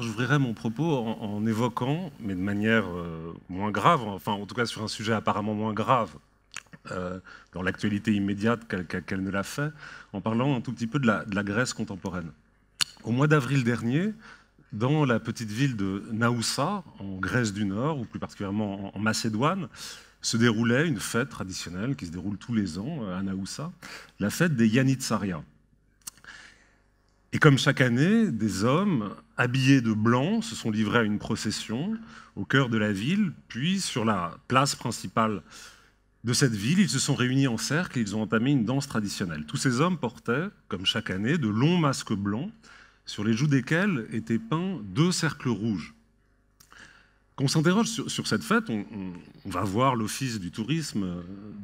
J'ouvrirai mon propos en évoquant, mais de manière moins grave, enfin en tout cas sur un sujet apparemment moins grave dans l'actualité immédiate qu'elle ne l'a fait, en parlant un tout petit peu de la Grèce contemporaine. Au mois d'avril dernier, dans la petite ville de Naoussa, en Grèce du Nord, ou plus particulièrement en Macédoine, se déroulait une fête traditionnelle qui se déroule tous les ans à Naoussa, la fête des Yanitsaria. Et comme chaque année, des hommes habillés de blanc se sont livrés à une procession au cœur de la ville, puis sur la place principale de cette ville, ils se sont réunis en cercle et ils ont entamé une danse traditionnelle. Tous ces hommes portaient, comme chaque année, de longs masques blancs, sur les joues desquels étaient peints 2 cercles rouges. Quand on s'interroge sur cette fête, on va voir l'office du tourisme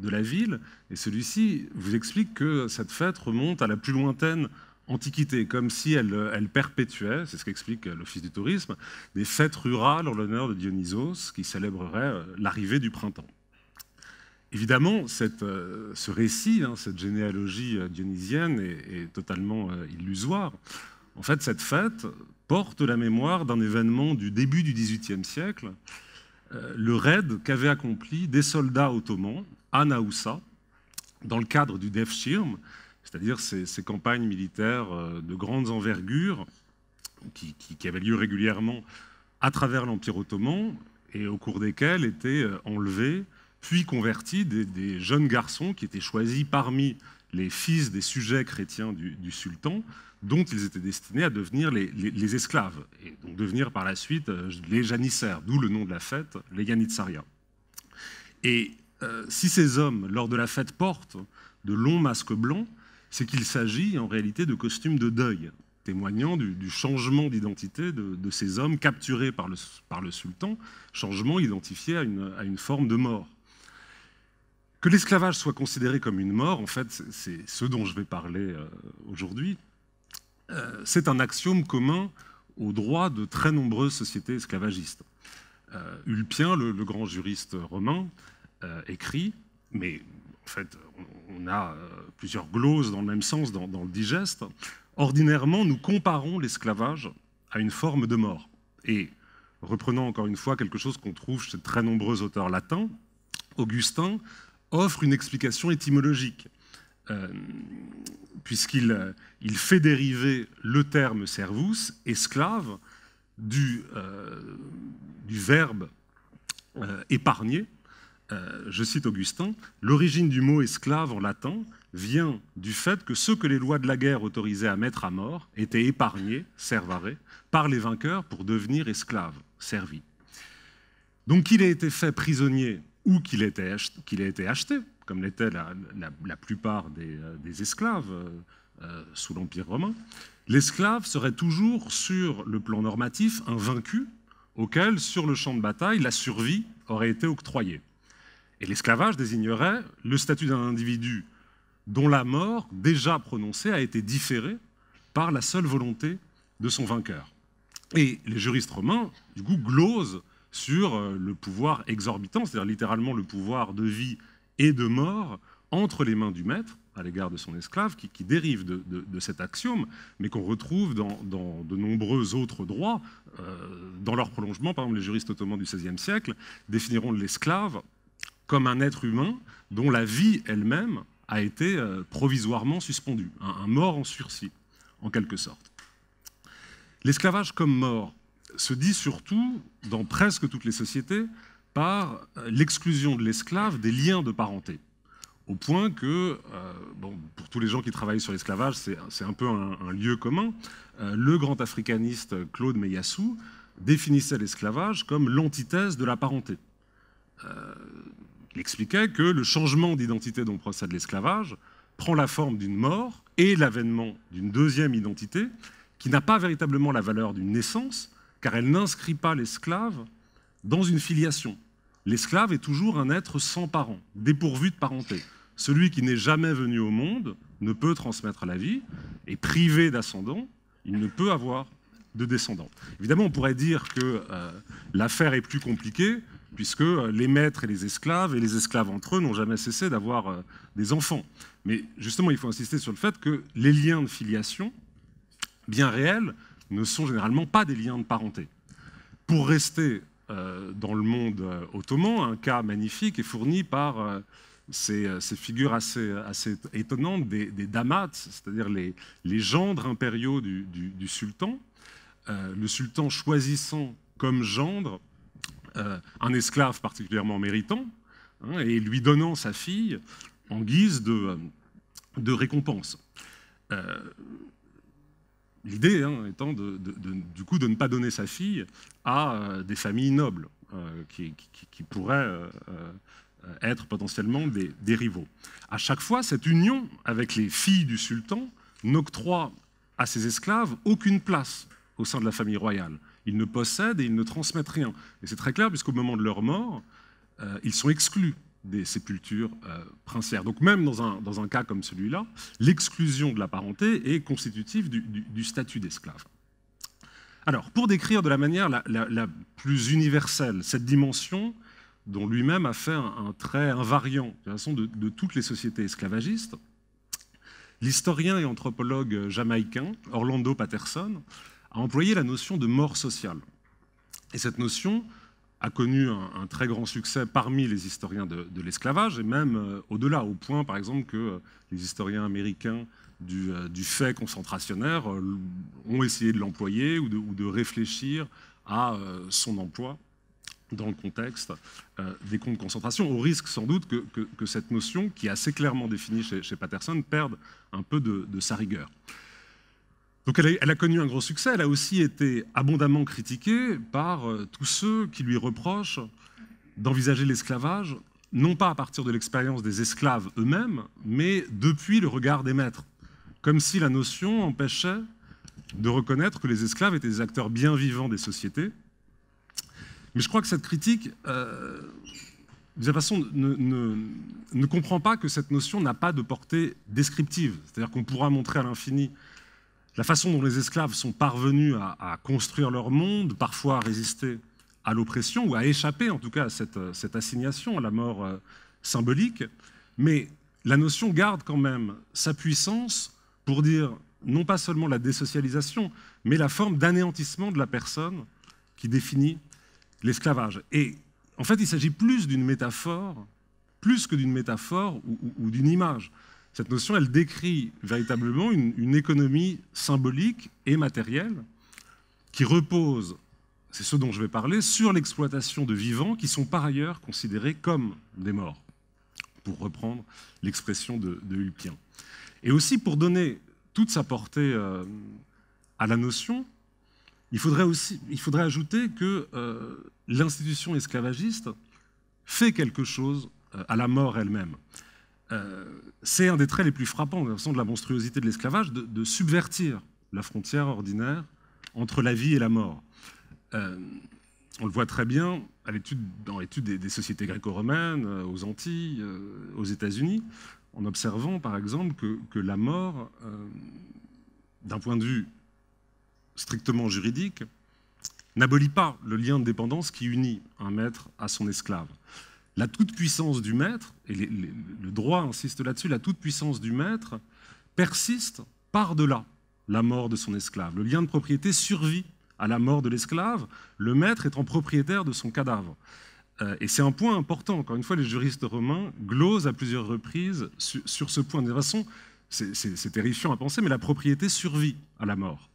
de la ville, et celui-ci vous explique que cette fête remonte à la plus lointaine antiquité, comme si elle perpétuait, c'est ce qu'explique l'office du tourisme, des fêtes rurales en l'honneur de Dionysos, qui célébrerait l'arrivée du printemps. Évidemment, ce récit, cette généalogie dionysienne est totalement illusoire. En fait, cette fête porte la mémoire d'un événement du début du XVIIIe siècle, le raid qu'avaient accompli des soldats ottomans à Naoussa, dans le cadre du Devshirme, c'est-à-dire ces campagnes militaires de grande envergure qui avaient lieu régulièrement à travers l'Empire ottoman et au cours desquelles étaient enlevés, puis convertis des jeunes garçons qui étaient choisis parmi les fils des sujets chrétiens du sultan, dont ils étaient destinés à devenir les esclaves, et donc devenir par la suite les janissaires, d'où le nom de la fête, les Yanitsaria. Et si ces hommes, lors de la fête, portent de longs masques blancs, c'est qu'il s'agit en réalité de costumes de deuil, témoignant du changement d'identité de ces hommes capturés par le sultan, changement identifié à une forme de mort. Que l'esclavage soit considéré comme une mort, en fait, c'est ce dont je vais parler aujourd'hui, c'est un axiome commun au droit de très nombreuses sociétés esclavagistes. Ulpien, le grand juriste romain, écrit, mais en fait, on a plusieurs gloses dans le même sens dans le digeste. Ordinairement, nous comparons l'esclavage à une forme de mort. Et reprenant encore une fois quelque chose qu'on trouve chez de très nombreux auteurs latins, Augustin offre une explication étymologique, puisqu'il fait dériver le terme servus, esclave, du verbe épargner. Je cite Augustin, « L'origine du mot esclave en latin vient du fait que ceux que les lois de la guerre autorisaient à mettre à mort étaient épargnés, servare, par les vainqueurs pour devenir esclaves, servis. » Donc qu'il ait été fait prisonnier ou qu'il ait été acheté, comme l'était la plupart des esclaves sous l'Empire romain, l'esclave serait toujours, sur le plan normatif, un vaincu auquel, sur le champ de bataille, la survie aurait été octroyée. Et l'esclavage désignerait le statut d'un individu dont la mort, déjà prononcée, a été différée par la seule volonté de son vainqueur. Et les juristes romains, du coup, glosent sur le pouvoir exorbitant, c'est-à-dire littéralement le pouvoir de vie et de mort entre les mains du maître, à l'égard de son esclave, qui dérive de cet axiome, mais qu'on retrouve dans de nombreux autres droits. Dans leur prolongement, par exemple, les juristes ottomans du XVIe siècle définiront l'esclave comme un être humain dont la vie elle-même a été provisoirement suspendue, un mort en sursis, en quelque sorte. L'esclavage comme mort se dit surtout, dans presque toutes les sociétés, par l'exclusion de l'esclave des liens de parenté, au point que, pour tous les gens qui travaillent sur l'esclavage, c'est un peu un lieu commun, le grand africaniste Claude Meillassoux définissait l'esclavage comme l'antithèse de la parenté. Il expliquait que le changement d'identité dont procède l'esclavage prend la forme d'une mort et l'avènement d'une deuxième identité qui n'a pas véritablement la valeur d'une naissance, car elle n'inscrit pas l'esclave dans une filiation. L'esclave est toujours un être sans parents, dépourvu de parenté. Celui qui n'est jamais venu au monde ne peut transmettre la vie, et privé d'ascendant, il ne peut avoir de descendant. Évidemment, on pourrait dire que l'affaire est plus compliquée, puisque les maîtres et les esclaves, entre eux, n'ont jamais cessé d'avoir des enfants. Mais justement, il faut insister sur le fait que les liens de filiation, bien réels, ne sont généralement pas des liens de parenté. Pour rester dans le monde ottoman, un cas magnifique est fourni par ces figures assez étonnantes des damats, c'est-à-dire les gendres impériaux du sultan, le sultan choisissant comme gendre un esclave particulièrement méritant, hein, et lui donnant sa fille en guise de récompense. L'idée étant du coup de ne pas donner sa fille à des familles nobles qui pourraient être potentiellement des rivaux. À chaque fois, cette union avec les filles du sultan n'octroie à ses esclaves aucune place au sein de la famille royale. Ils ne possèdent et ils ne transmettent rien. Et c'est très clair, puisqu'au moment de leur mort, ils sont exclus des sépultures princières. Donc même dans un cas comme celui-là, l'exclusion de la parenté est constitutive du statut d'esclave. Alors, pour décrire de la manière la plus universelle cette dimension, dont lui-même a fait un trait invariant de, façon de toutes les sociétés esclavagistes, l'historien et anthropologue jamaïcain Orlando Patterson a employé la notion de mort sociale. Et cette notion a connu un très grand succès parmi les historiens de l'esclavage, et même au-delà, au point, par exemple, que les historiens américains du fait concentrationnaire ont essayé de l'employer ou de réfléchir à son emploi dans le contexte des camps de concentration, au risque sans doute que cette notion, qui est assez clairement définie chez Patterson, perde un peu de sa rigueur. Donc elle a connu un gros succès, elle a aussi été abondamment critiquée par tous ceux qui lui reprochent d'envisager l'esclavage, non pas à partir de l'expérience des esclaves eux-mêmes, mais depuis le regard des maîtres, comme si la notion empêchait de reconnaître que les esclaves étaient des acteurs bien vivants des sociétés. Mais je crois que cette critique, de toute façon, ne comprend pas que cette notion n'a pas de portée descriptive, c'est-à-dire qu'on pourra montrer à l'infini la façon dont les esclaves sont parvenus à construire leur monde, parfois à résister à l'oppression, ou à échapper en tout cas à cette assignation, à la mort symbolique. Mais la notion garde quand même sa puissance pour dire non pas seulement la désocialisation, mais la forme d'anéantissement de la personne qui définit l'esclavage. Et en fait, il s'agit plus d'une métaphore, ou d'une image. Cette notion, elle décrit véritablement une économie symbolique et matérielle qui repose, c'est ce dont je vais parler, sur l'exploitation de vivants qui sont par ailleurs considérés comme des morts, pour reprendre l'expression de Ulpien. Et aussi, pour donner toute sa portée à la notion, il faudrait ajouter que l'institution esclavagiste fait quelque chose à la mort elle-même. C'est un des traits les plus frappants de la monstruosité de l'esclavage, de subvertir la frontière ordinaire entre la vie et la mort. On le voit très bien dans l'étude des sociétés gréco-romaines, aux Antilles, aux États-Unis, en observant par exemple que la mort, d'un point de vue strictement juridique, n'abolit pas le lien de dépendance qui unit un maître à son esclave. La toute-puissance du maître, et le droit insiste là-dessus, la toute-puissance du maître persiste par-delà la mort de son esclave. Le lien de propriété survit à la mort de l'esclave, le maître étant propriétaire de son cadavre. Et c'est un point important, encore une fois, les juristes romains glosent à plusieurs reprises sur ce point. De toute façon, c'est terrifiant à penser, mais la propriété survit à la mort.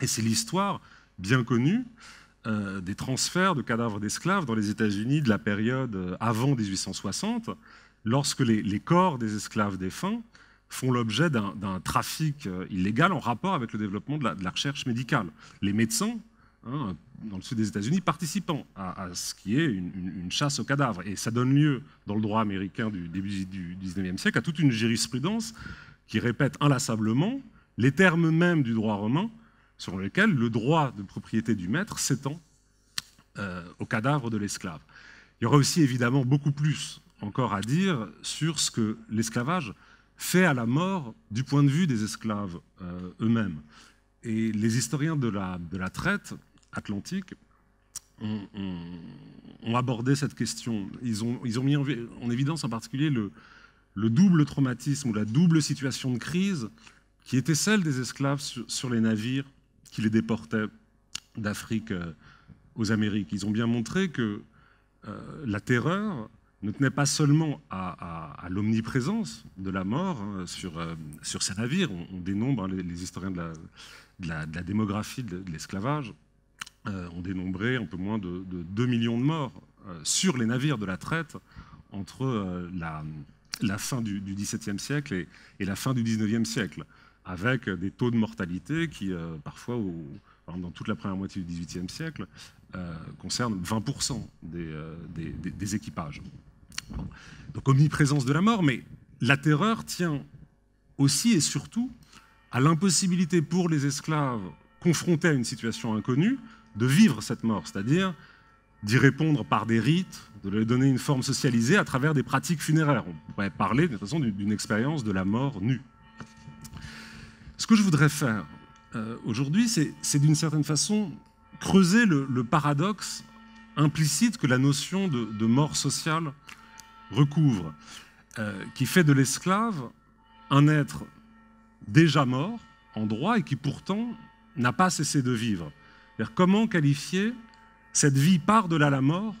Et c'est l'histoire bien connue des transferts de cadavres d'esclaves dans les États-Unis de la période avant 1860, lorsque les corps des esclaves défunts font l'objet d'un trafic illégal en rapport avec le développement de la recherche médicale. Les médecins, dans le sud des États-Unis, participant à ce qui est une chasse aux cadavres. Et ça donne lieu, dans le droit américain du début du XIXe siècle, à toute une jurisprudence qui répète inlassablement les termes mêmes du droit romain, selon lequel le droit de propriété du maître s'étend au cadavre de l'esclave. Il y aura aussi évidemment beaucoup plus encore à dire sur ce que l'esclavage fait à la mort du point de vue des esclaves eux-mêmes. Et les historiens de la traite atlantique ont abordé cette question. Ils ont mis en évidence en particulier le double traumatisme ou la double situation de crise qui était celle des esclaves sur les navires qui les déportait d'Afrique aux Amériques. Ils ont bien montré que la terreur ne tenait pas seulement à l'omniprésence de la mort hein, sur ces navires. On dénombre, hein, les historiens de la démographie de l'esclavage ont dénombré un peu moins de 2 millions de morts sur les navires de la traite entre la fin du XVIIe siècle et la fin du XIXe siècle, avec des taux de mortalité qui, parfois, dans toute la première moitié du XVIIIe siècle, concernent 20% des équipages. Bon. Donc omniprésence de la mort, mais la terreur tient aussi et surtout à l'impossibilité pour les esclaves confrontés à une situation inconnue de vivre cette mort, c'est-à-dire d'y répondre par des rites, de leur donner une forme socialisée à travers des pratiques funéraires. On pourrait parler de toute façon d'une expérience de la mort nue. Ce que je voudrais faire aujourd'hui, c'est d'une certaine façon creuser le paradoxe implicite que la notion de mort sociale recouvre, qui fait de l'esclave un être déjà mort en droit et qui pourtant n'a pas cessé de vivre. C'est-à-dire, comment qualifier cette vie par-delà la mort,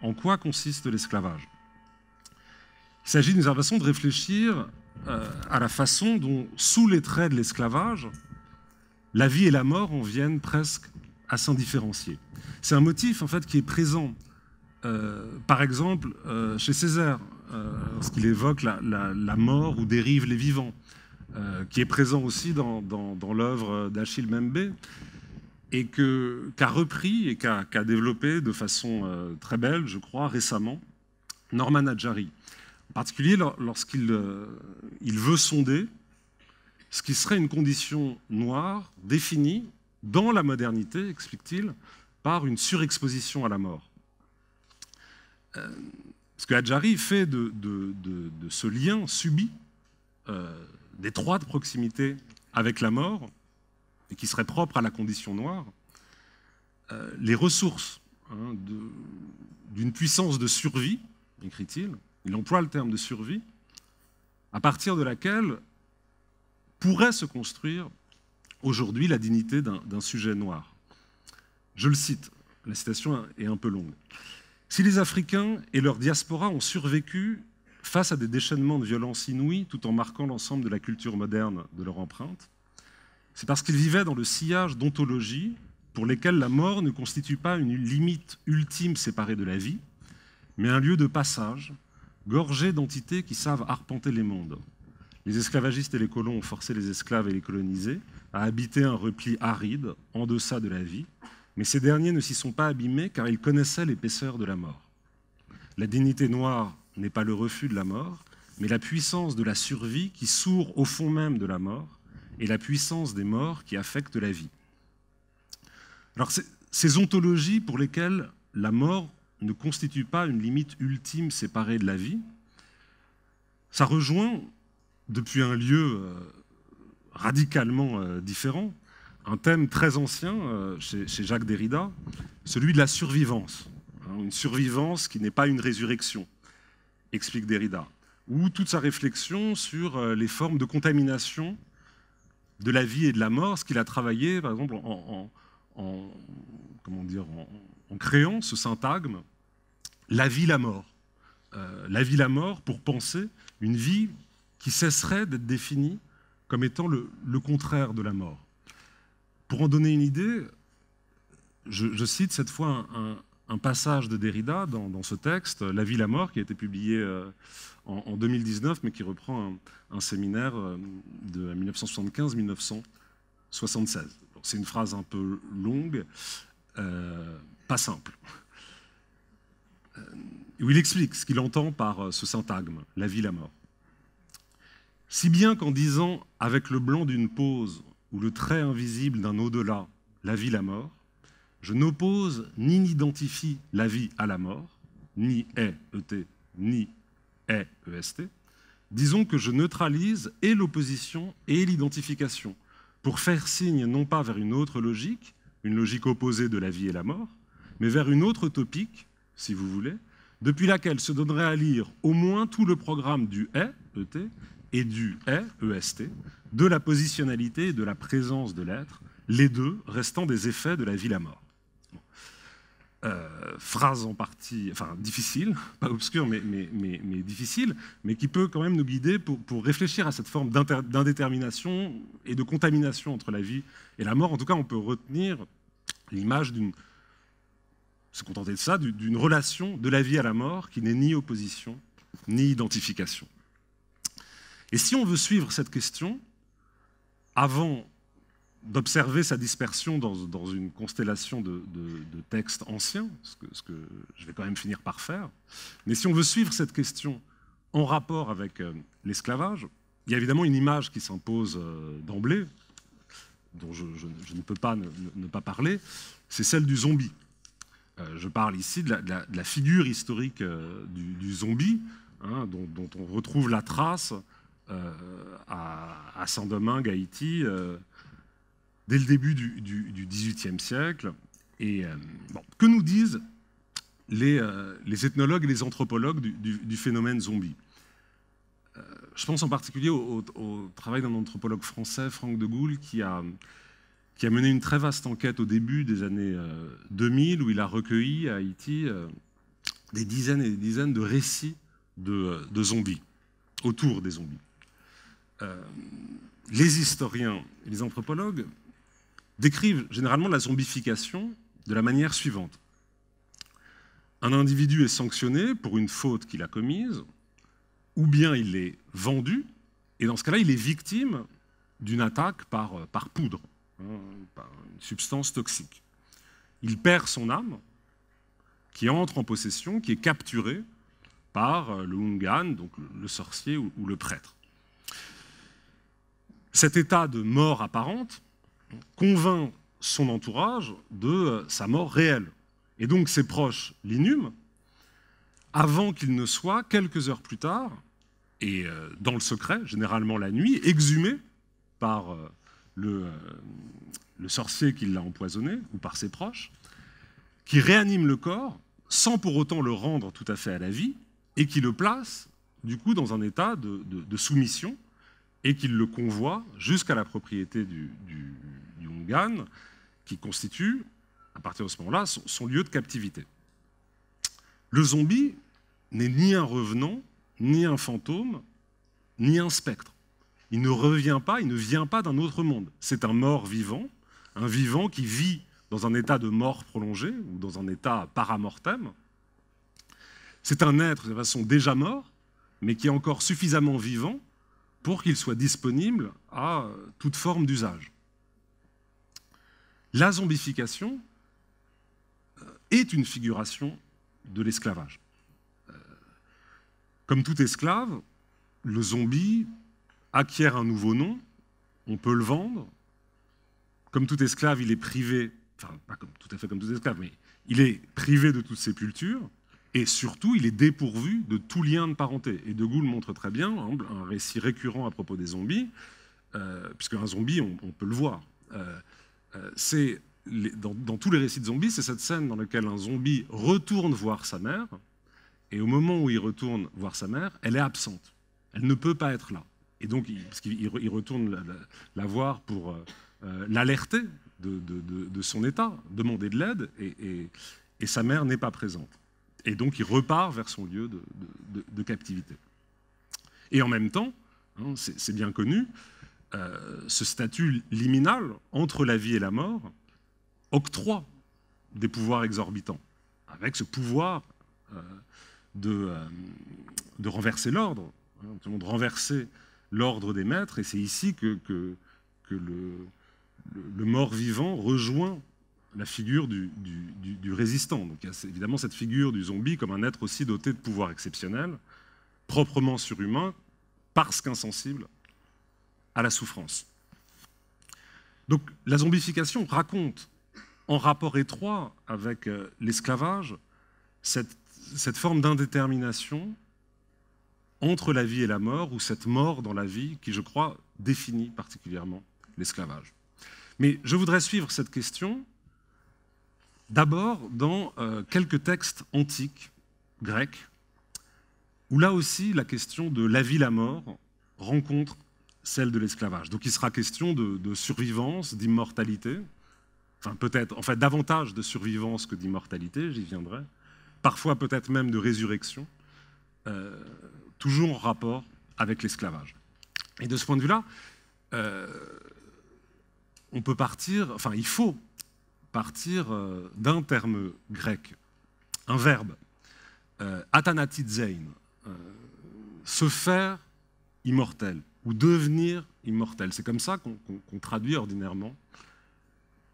en quoi consiste l'esclavage? Il s'agit d'une façon de réfléchir à la façon dont, sous les traits de l'esclavage, la vie et la mort en viennent presque à s'indifférencier. C'est un motif en fait, qui est présent, par exemple, chez Césaire, lorsqu'il évoque la mort où dérivent les vivants, qui est présent aussi dans l'œuvre d'Achille Mbembe, et qu'a repris et qu'a développé de façon très belle, je crois, récemment, Norman Adjari. En particulier lorsqu'il veut sonder ce qui serait une condition noire définie dans la modernité, explique-t-il, par une surexposition à la mort. Ce que Adjari fait de ce lien subi d'étroite proximité avec la mort, et qui serait propre à la condition noire, les ressources hein, d'une puissance de survie, écrit-il, il emploie le terme de survie, à partir de laquelle pourrait se construire aujourd'hui la dignité d'un sujet noir. Je le cite, la citation est un peu longue. « Si les Africains et leur diaspora ont survécu face à des déchaînements de violence inouïes tout en marquant l'ensemble de la culture moderne de leur empreinte, c'est parce qu'ils vivaient dans le sillage d'ontologies pour lesquelles la mort ne constitue pas une limite ultime séparée de la vie, mais un lieu de passage, gorgé d'entités qui savent arpenter les mondes. Les esclavagistes et les colons ont forcé les esclaves et les colonisés à habiter un repli aride, en deçà de la vie, mais ces derniers ne s'y sont pas abîmés car ils connaissaient l'épaisseur de la mort. La dignité noire n'est pas le refus de la mort, mais la puissance de la survie qui sourd au fond même de la mort, et la puissance des morts qui affecte la vie. » Alors, ces ontologies pour lesquelles la mort ne constitue pas une limite ultime séparée de la vie, ça rejoint, depuis un lieu radicalement différent, un thème très ancien chez Jacques Derrida, celui de la survivance. Une survivance qui n'est pas une résurrection, explique Derrida, ou toute sa réflexion sur les formes de contamination de la vie et de la mort, ce qu'il a travaillé, par exemple, en créant ce syntagme « la vie-la mort ». La vie-la mort pour penser une vie qui cesserait d'être définie comme étant le contraire de la mort. Pour en donner une idée, je cite cette fois un passage de Derrida dans ce texte, « La vie-la mort », qui a été publié en 2019, mais qui reprend un séminaire de 1975-1976. C'est une phrase un peu longue, pas simple, où il explique ce qu'il entend par ce syntagme, la vie, la mort. Si bien qu'en disant avec le blanc d'une pause ou le trait invisible d'un au-delà, la vie, la mort, je n'oppose ni n'identifie la vie à la mort, ni E-T, ni E-E-S-T, disons que je neutralise et l'opposition et l'identification pour faire signe non pas vers une logique opposée de la vie et la mort, mais vers une autre topique, si vous voulez, depuis laquelle se donnerait à lire au moins tout le programme du E-E-T et du E-E-S-T, de la positionnalité et de la présence de l'être, les deux restant des effets de la ville à mort. Phrase en partie, enfin difficile, pas obscure, mais difficile, mais qui peut quand même nous guider pour réfléchir à cette forme d'indétermination et de contamination entre la vie et la mort. En tout cas, on peut retenir l'image d'une, se contenter de ça, d'une relation de la vie à la mort qui n'est ni opposition, ni identification. Et si on veut suivre cette question, avant d'observer sa dispersion dans une constellation de textes anciens, ce que je vais quand même finir par faire, mais si on veut suivre cette question en rapport avec l'esclavage, il y a évidemment une image qui s'impose d'emblée, dont je ne peux pas ne pas parler, c'est celle du zombie. Je parle ici de la figure historique du zombie, hein, dont on retrouve la trace à Saint-Domingue, Haïti, dès le début du XVIIIe siècle. Et bon, que nous disent les ethnologues et les anthropologues du phénomène zombie? Je pense en particulier au travail d'un anthropologue français, Franck Degoul, qui a mené une très vaste enquête au début des années 2000, où il a recueilli à Haïti des dizaines et des dizaines de récits de zombies, autour des zombies. Les historiens et les anthropologues décrivent généralement la zombification de la manière suivante. Un individu est sanctionné pour une faute qu'il a commise, ou bien il est vendu, et dans ce cas-là, il est victime d'une attaque par poudre, hein, par une substance toxique. Il perd son âme, qui entre en possession, qui est capturée par le Hungan, donc le sorcier ou le prêtre. Cet état de mort apparente convainc son entourage de sa mort réelle. Et donc ses proches l'inhument, avant qu'il ne soit, quelques heures plus tard, et dans le secret, généralement la nuit, exhumé par le sorcier qui l'a empoisonné, ou par ses proches, qui réanime le corps, sans pour autant le rendre tout à fait à la vie, et qui le place du coup dans un état de soumission, et qui le convoie jusqu'à la propriété du Hungan, qui constitue, à partir de ce moment-là, son lieu de captivité. Le zombie n'est ni un revenant, ni un fantôme, ni un spectre. Il ne revient pas, il ne vient pas d'un autre monde. C'est un mort vivant, un vivant qui vit dans un état de mort prolongée ou dans un état paramortem. C'est un être de façon déjà mort, mais qui est encore suffisamment vivant pour qu'il soit disponible à toute forme d'usage. La zombification est une figuration de l'esclavage. Comme tout esclave, le zombie acquiert un nouveau nom, on peut le vendre. Comme tout esclave, il est privé, enfin pas comme, tout à fait comme tout esclave, mais il est privé de toute sépulture, et surtout il est dépourvu de tout lien de parenté. Et Degoul montre très bien un récit récurrent à propos des zombies, puisque un zombie, on peut le voir. Dans tous les récits de zombies, c'est cette scène dans laquelle un zombie retourne voir sa mère, et au moment où il retourne voir sa mère, elle est absente. Elle ne peut pas être là. Et donc, parce qu'il retourne la voir pour l'alerter de son état, demander de l'aide, et sa mère n'est pas présente. Et donc, il repart vers son lieu de captivité. Et en même temps, hein, c'est bien connu, ce statut liminal entre la vie et la mort octroie des pouvoirs exorbitants, avec ce pouvoir de renverser l'ordre, hein, de renverser l'ordre des maîtres, et c'est ici que le mort-vivant rejoint la figure du résistant. Donc, il y a évidemment cette figure du zombie comme un être aussi doté de pouvoirs exceptionnels, proprement surhumain, parce qu'insensible à la souffrance. Donc la zombification raconte, en rapport étroit avec l'esclavage, cette forme d'indétermination entre la vie et la mort, ou cette mort dans la vie qui, je crois, définit particulièrement l'esclavage. Mais je voudrais suivre cette question d'abord dans quelques textes antiques, grecs, où là aussi la question de la vie-la-mort rencontre celle de l'esclavage. Donc il sera question de survivance, d'immortalité, enfin peut-être, en fait davantage de survivance que d'immortalité, j'y viendrai, parfois peut-être même de résurrection, toujours en rapport avec l'esclavage. Et de ce point de vue-là, on peut partir, enfin il faut partir d'un terme grec, un verbe, athanatizein, se faire immortel ou devenir immortel. C'est comme ça qu'on traduit ordinairement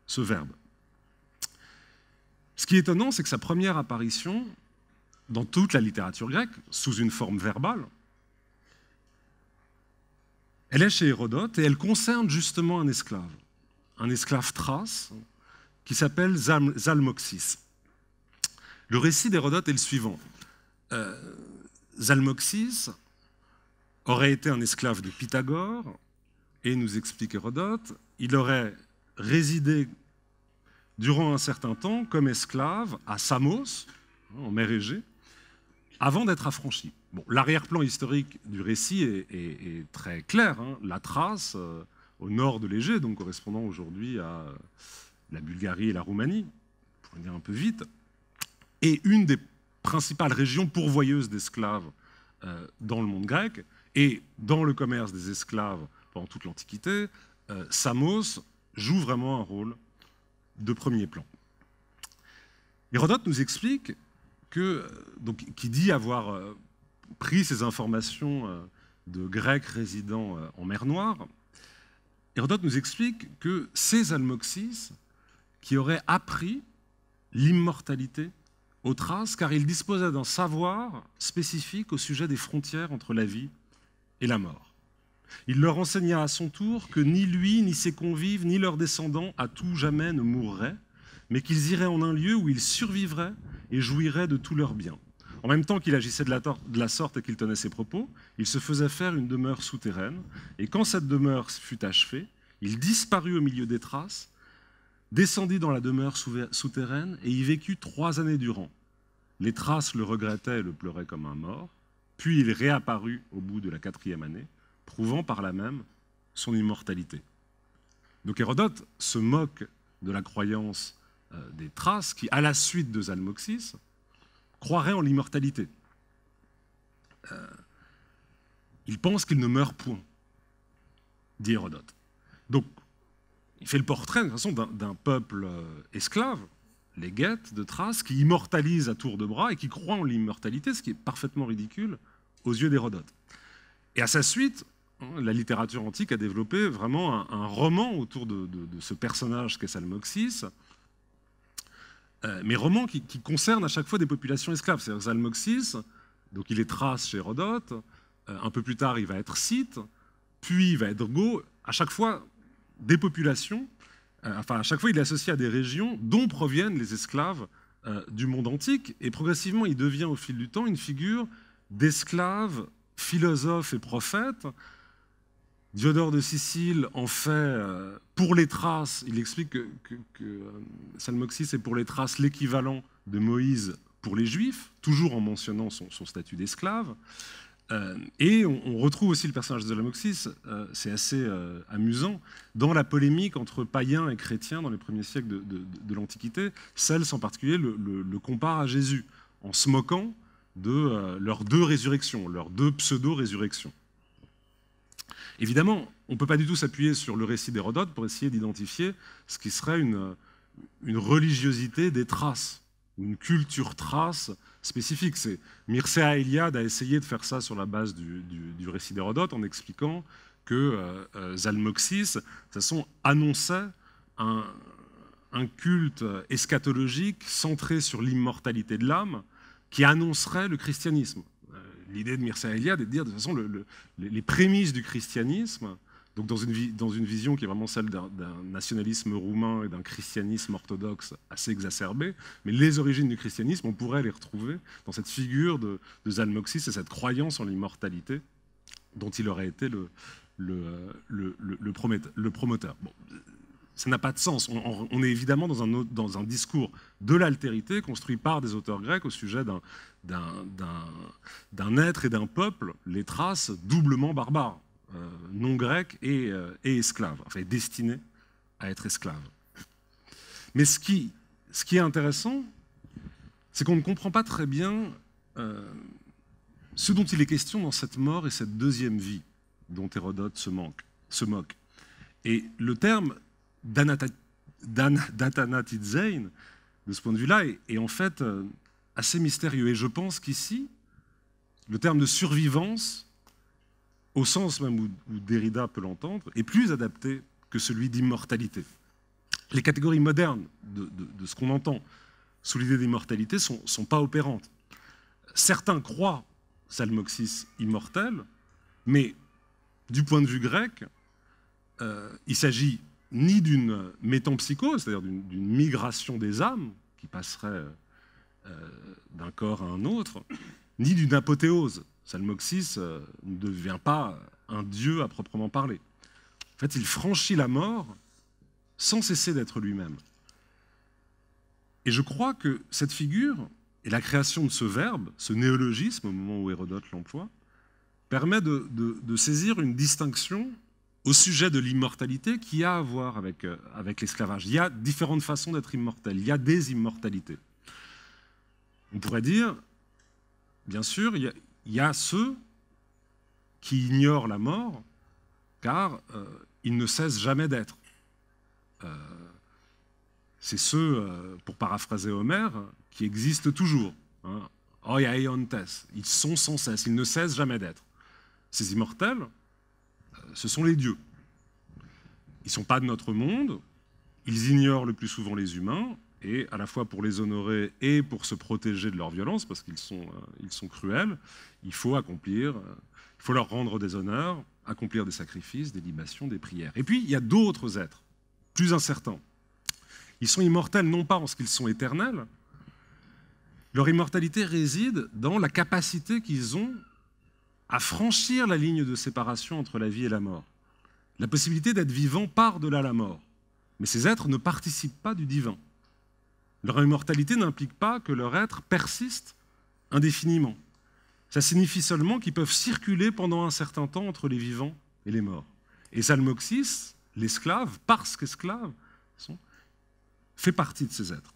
ce verbe. Ce qui est étonnant, c'est que sa première apparition dans toute la littérature grecque, sous une forme verbale, elle est chez Hérodote et elle concerne justement un esclave thrace qui s'appelle Zalmoxis. Le récit d'Hérodote est le suivant. Zalmoxis aurait été un esclave de Pythagore, et nous explique Hérodote, il aurait résidé durant un certain temps comme esclave à Samos, en mer Égée, avant d'être affranchi. Bon, l'arrière-plan historique du récit est très clair. Hein. La Thrace, au nord de l'Égée, donc correspondant aujourd'hui à la Bulgarie et la Roumanie, pour dire un peu vite, est une des principales régions pourvoyeuses d'esclaves dans le monde grec, et dans le commerce des esclaves pendant toute l'Antiquité, Samos joue vraiment un rôle de premier plan. Hérodote nous explique que, donc, qui dit avoir pris ces informations de Grecs résidant en mer Noire, Hérodote nous explique que c'est Zalmoxis qui aurait appris l'immortalité aux Thraces, car il disposait d'un savoir spécifique au sujet des frontières entre la vie et la mort. Il leur enseigna à son tour que ni lui, ni ses convives, ni leurs descendants à tout jamais ne mourraient, mais qu'ils iraient en un lieu où ils survivraient et jouiraient de tous leurs biens. En même temps qu'il agissait de la sorte et qu'il tenait ses propos, il se faisait faire une demeure souterraine, et quand cette demeure fut achevée, il disparut au milieu des Thraces, descendit dans la demeure souterraine et y vécut 3 années durant. Les Thraces le regrettaient et le pleuraient comme un mort, puis il réapparut au bout de la 4e année, prouvant par là même son immortalité. Donc Hérodote se moque de la croyance des Thraces qui, à la suite de Zalmoxis, croiraient en l'immortalité. Il pense qu'il ne meurt point, dit Hérodote. Donc, il fait le portrait, de toute façon, d'un peuple esclave, les Gètes de Thrace, qui immortalise à tour de bras et qui croit en l'immortalité, ce qui est parfaitement ridicule aux yeux d'Hérodote. Et à sa suite, la littérature antique a développé vraiment un roman autour de ce personnage qu'est Zalmoxis, mais roman qui concerne à chaque fois des populations esclaves. C'est-à-dire Zalmoxis, donc il est Thrace chez Hérodote, un peu plus tard il va être Scythe, puis il va être Go, à chaque fois des populations, enfin à chaque fois il est associé à des régions dont proviennent les esclaves du monde antique, et progressivement il devient au fil du temps une figure d'esclave, philosophe et prophète. Diodore de Sicile en fait, pour les Thraces, il explique que Zalmoxis est pour les Thraces l'équivalent de Moïse pour les Juifs, toujours en mentionnant son statut d'esclave. Et on retrouve aussi le personnage de Zalmoxis, c'est assez amusant, dans la polémique entre païens et chrétiens dans les premiers siècles de l'Antiquité. Celles, en particulier, le compare à Jésus, en se moquant de leurs 2 résurrections, leurs 2 pseudo-résurrections. Évidemment, on ne peut pas du tout s'appuyer sur le récit d'Hérodote pour essayer d'identifier ce qui serait une religiosité des Thraces, une culture thrace spécifique. Mircea Eliade a essayé de faire ça sur la base du récit d'Hérodote en expliquant que Zalmoxis, de toute façon, annonçait un culte eschatologique centré sur l'immortalité de l'âme qui annoncerait le christianisme. L'idée de Mircea Eliade est de dire, de toute façon, les prémices du christianisme, donc dans une vision qui est vraiment celle d'un nationalisme roumain et d'un christianisme orthodoxe assez exacerbé, mais les origines du christianisme, on pourrait les retrouver dans cette figure de Zalmoxis et cette croyance en l'immortalité dont il aurait été le promoteur. Bon, ça n'a pas de sens. On est évidemment dans un discours de l'altérité construit par des auteurs grecs au sujet d'un être et d'un peuple, les Thraces, doublement barbares. non grecs et esclaves, enfin destinés à être esclaves. Mais ce qui est intéressant, c'est qu'on ne comprend pas très bien ce dont il est question dans cette mort et cette deuxième vie dont Hérodote se moque. Et le terme d'athanatidzein, de ce point de vue-là, est en fait assez mystérieux. Et je pense qu'ici, le terme de survivance, au sens même où Derrida peut l'entendre, est plus adapté que celui d'immortalité. Les catégories modernes de ce qu'on entend sous l'idée d'immortalité ne sont pas opérantes. Certains croient Zalmoxis immortel, mais du point de vue grec, il s'agit ni d'une métampsychose, c'est-à-dire d'une migration des âmes qui passerait d'un corps à un autre, ni d'une apothéose. Zalmoxis ne devient pas un dieu à proprement parler. En fait, il franchit la mort sans cesser d'être lui-même. Et je crois que cette figure et la création de ce verbe, ce néologisme au moment où Hérodote l'emploie, permet de saisir une distinction au sujet de l'immortalité qui a à voir avec l'esclavage. Il y a différentes façons d'être immortel, il y a des immortalités. On pourrait dire, bien sûr, il y a ceux qui ignorent la mort car ils ne cessent jamais d'être. C'est ceux, pour paraphraser Homère, qui existent toujours. Hein. Oi aeontes, ils sont sans cesse, ils ne cessent jamais d'être. Ces immortels, ce sont les dieux. Ils ne sont pas de notre monde, ils ignorent le plus souvent les humains, et à la fois pour les honorer et pour se protéger de leur violence, parce qu'ils sont cruels, il faut leur rendre des honneurs, accomplir des sacrifices, des libations, des prières. Et puis, il y a d'autres êtres, plus incertains. Ils sont immortels non pas en ce qu'ils sont éternels, leur immortalité réside dans la capacité qu'ils ont à franchir la ligne de séparation entre la vie et la mort. La possibilité d'être vivant par-delà la mort. Mais ces êtres ne participent pas du divin. Leur immortalité n'implique pas que leur être persiste indéfiniment. Ça signifie seulement qu'ils peuvent circuler pendant un certain temps entre les vivants et les morts. Et Zalmoxis, l'esclave, parce qu'esclave, fait partie de ces êtres.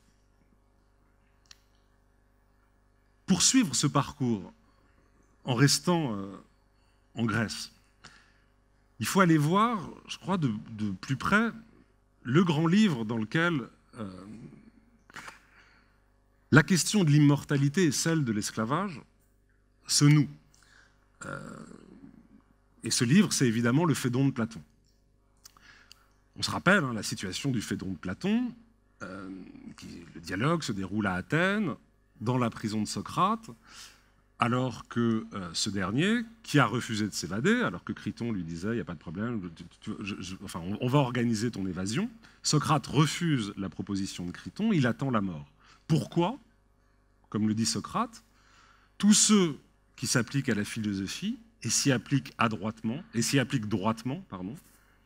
Poursuivre ce parcours en restant en Grèce, il faut aller voir, je crois, de plus près, le grand livre dans lequel la question de l'immortalité et celle de l'esclavage se nouent. Et ce livre, c'est évidemment le Phédon de Platon. On se rappelle hein, la situation du Phédon de Platon, le dialogue se déroule à Athènes, dans la prison de Socrate, alors que ce dernier, qui a refusé de s'évader, alors que Criton lui disait « il n'y a pas de problème, on va organiser ton évasion », Socrate refuse la proposition de Criton, il attend la mort. Pourquoi? Comme le dit Socrate, tous ceux qui s'appliquent à la philosophie et s'y appliquent droitement,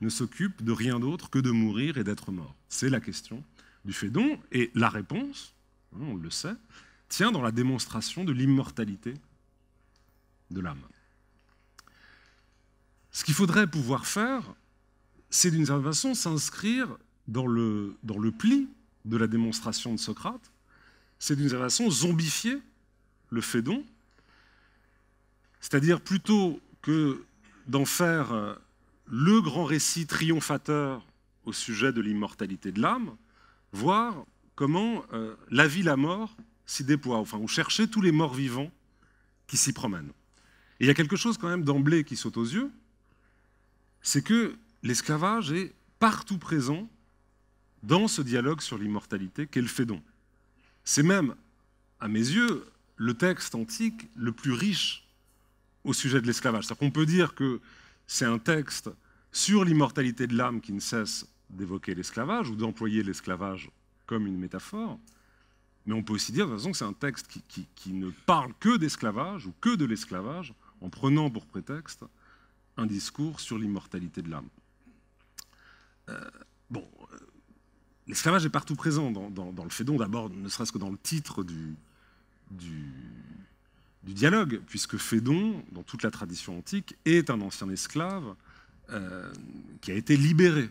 ne s'occupent de rien d'autre que de mourir et d'être mort. C'est la question du Phédon, et la réponse, on le sait, tient dans la démonstration de l'immortalité de l'âme. Ce qu'il faudrait pouvoir faire, c'est d'une certaine façon s'inscrire dans le pli de la démonstration de Socrate, c'est d'une certaine façon zombifier le Phédon, c'est-à-dire plutôt que d'en faire le grand récit triomphateur au sujet de l'immortalité de l'âme, voir comment la vie, la mort s'y déploie, enfin, ou chercher tous les morts vivants qui s'y promènent. Et il y a quelque chose quand même d'emblée qui saute aux yeux, c'est que l'esclavage est partout présent dans ce dialogue sur l'immortalité qu'est le Phédon. C'est même, à mes yeux, le texte antique le plus riche au sujet de l'esclavage. C'est-à-dire qu'on peut dire que c'est un texte sur l'immortalité de l'âme qui ne cesse d'évoquer l'esclavage ou d'employer l'esclavage comme une métaphore, mais on peut aussi dire de toute façon que c'est un texte qui ne parle que d'esclavage ou que de l'esclavage en prenant pour prétexte un discours sur l'immortalité de l'âme. L'esclavage est partout présent dans le Phédon, d'abord ne serait-ce que dans le titre du, du, du dialogue, puisque Phédon, dans toute la tradition antique, est un ancien esclave qui a été libéré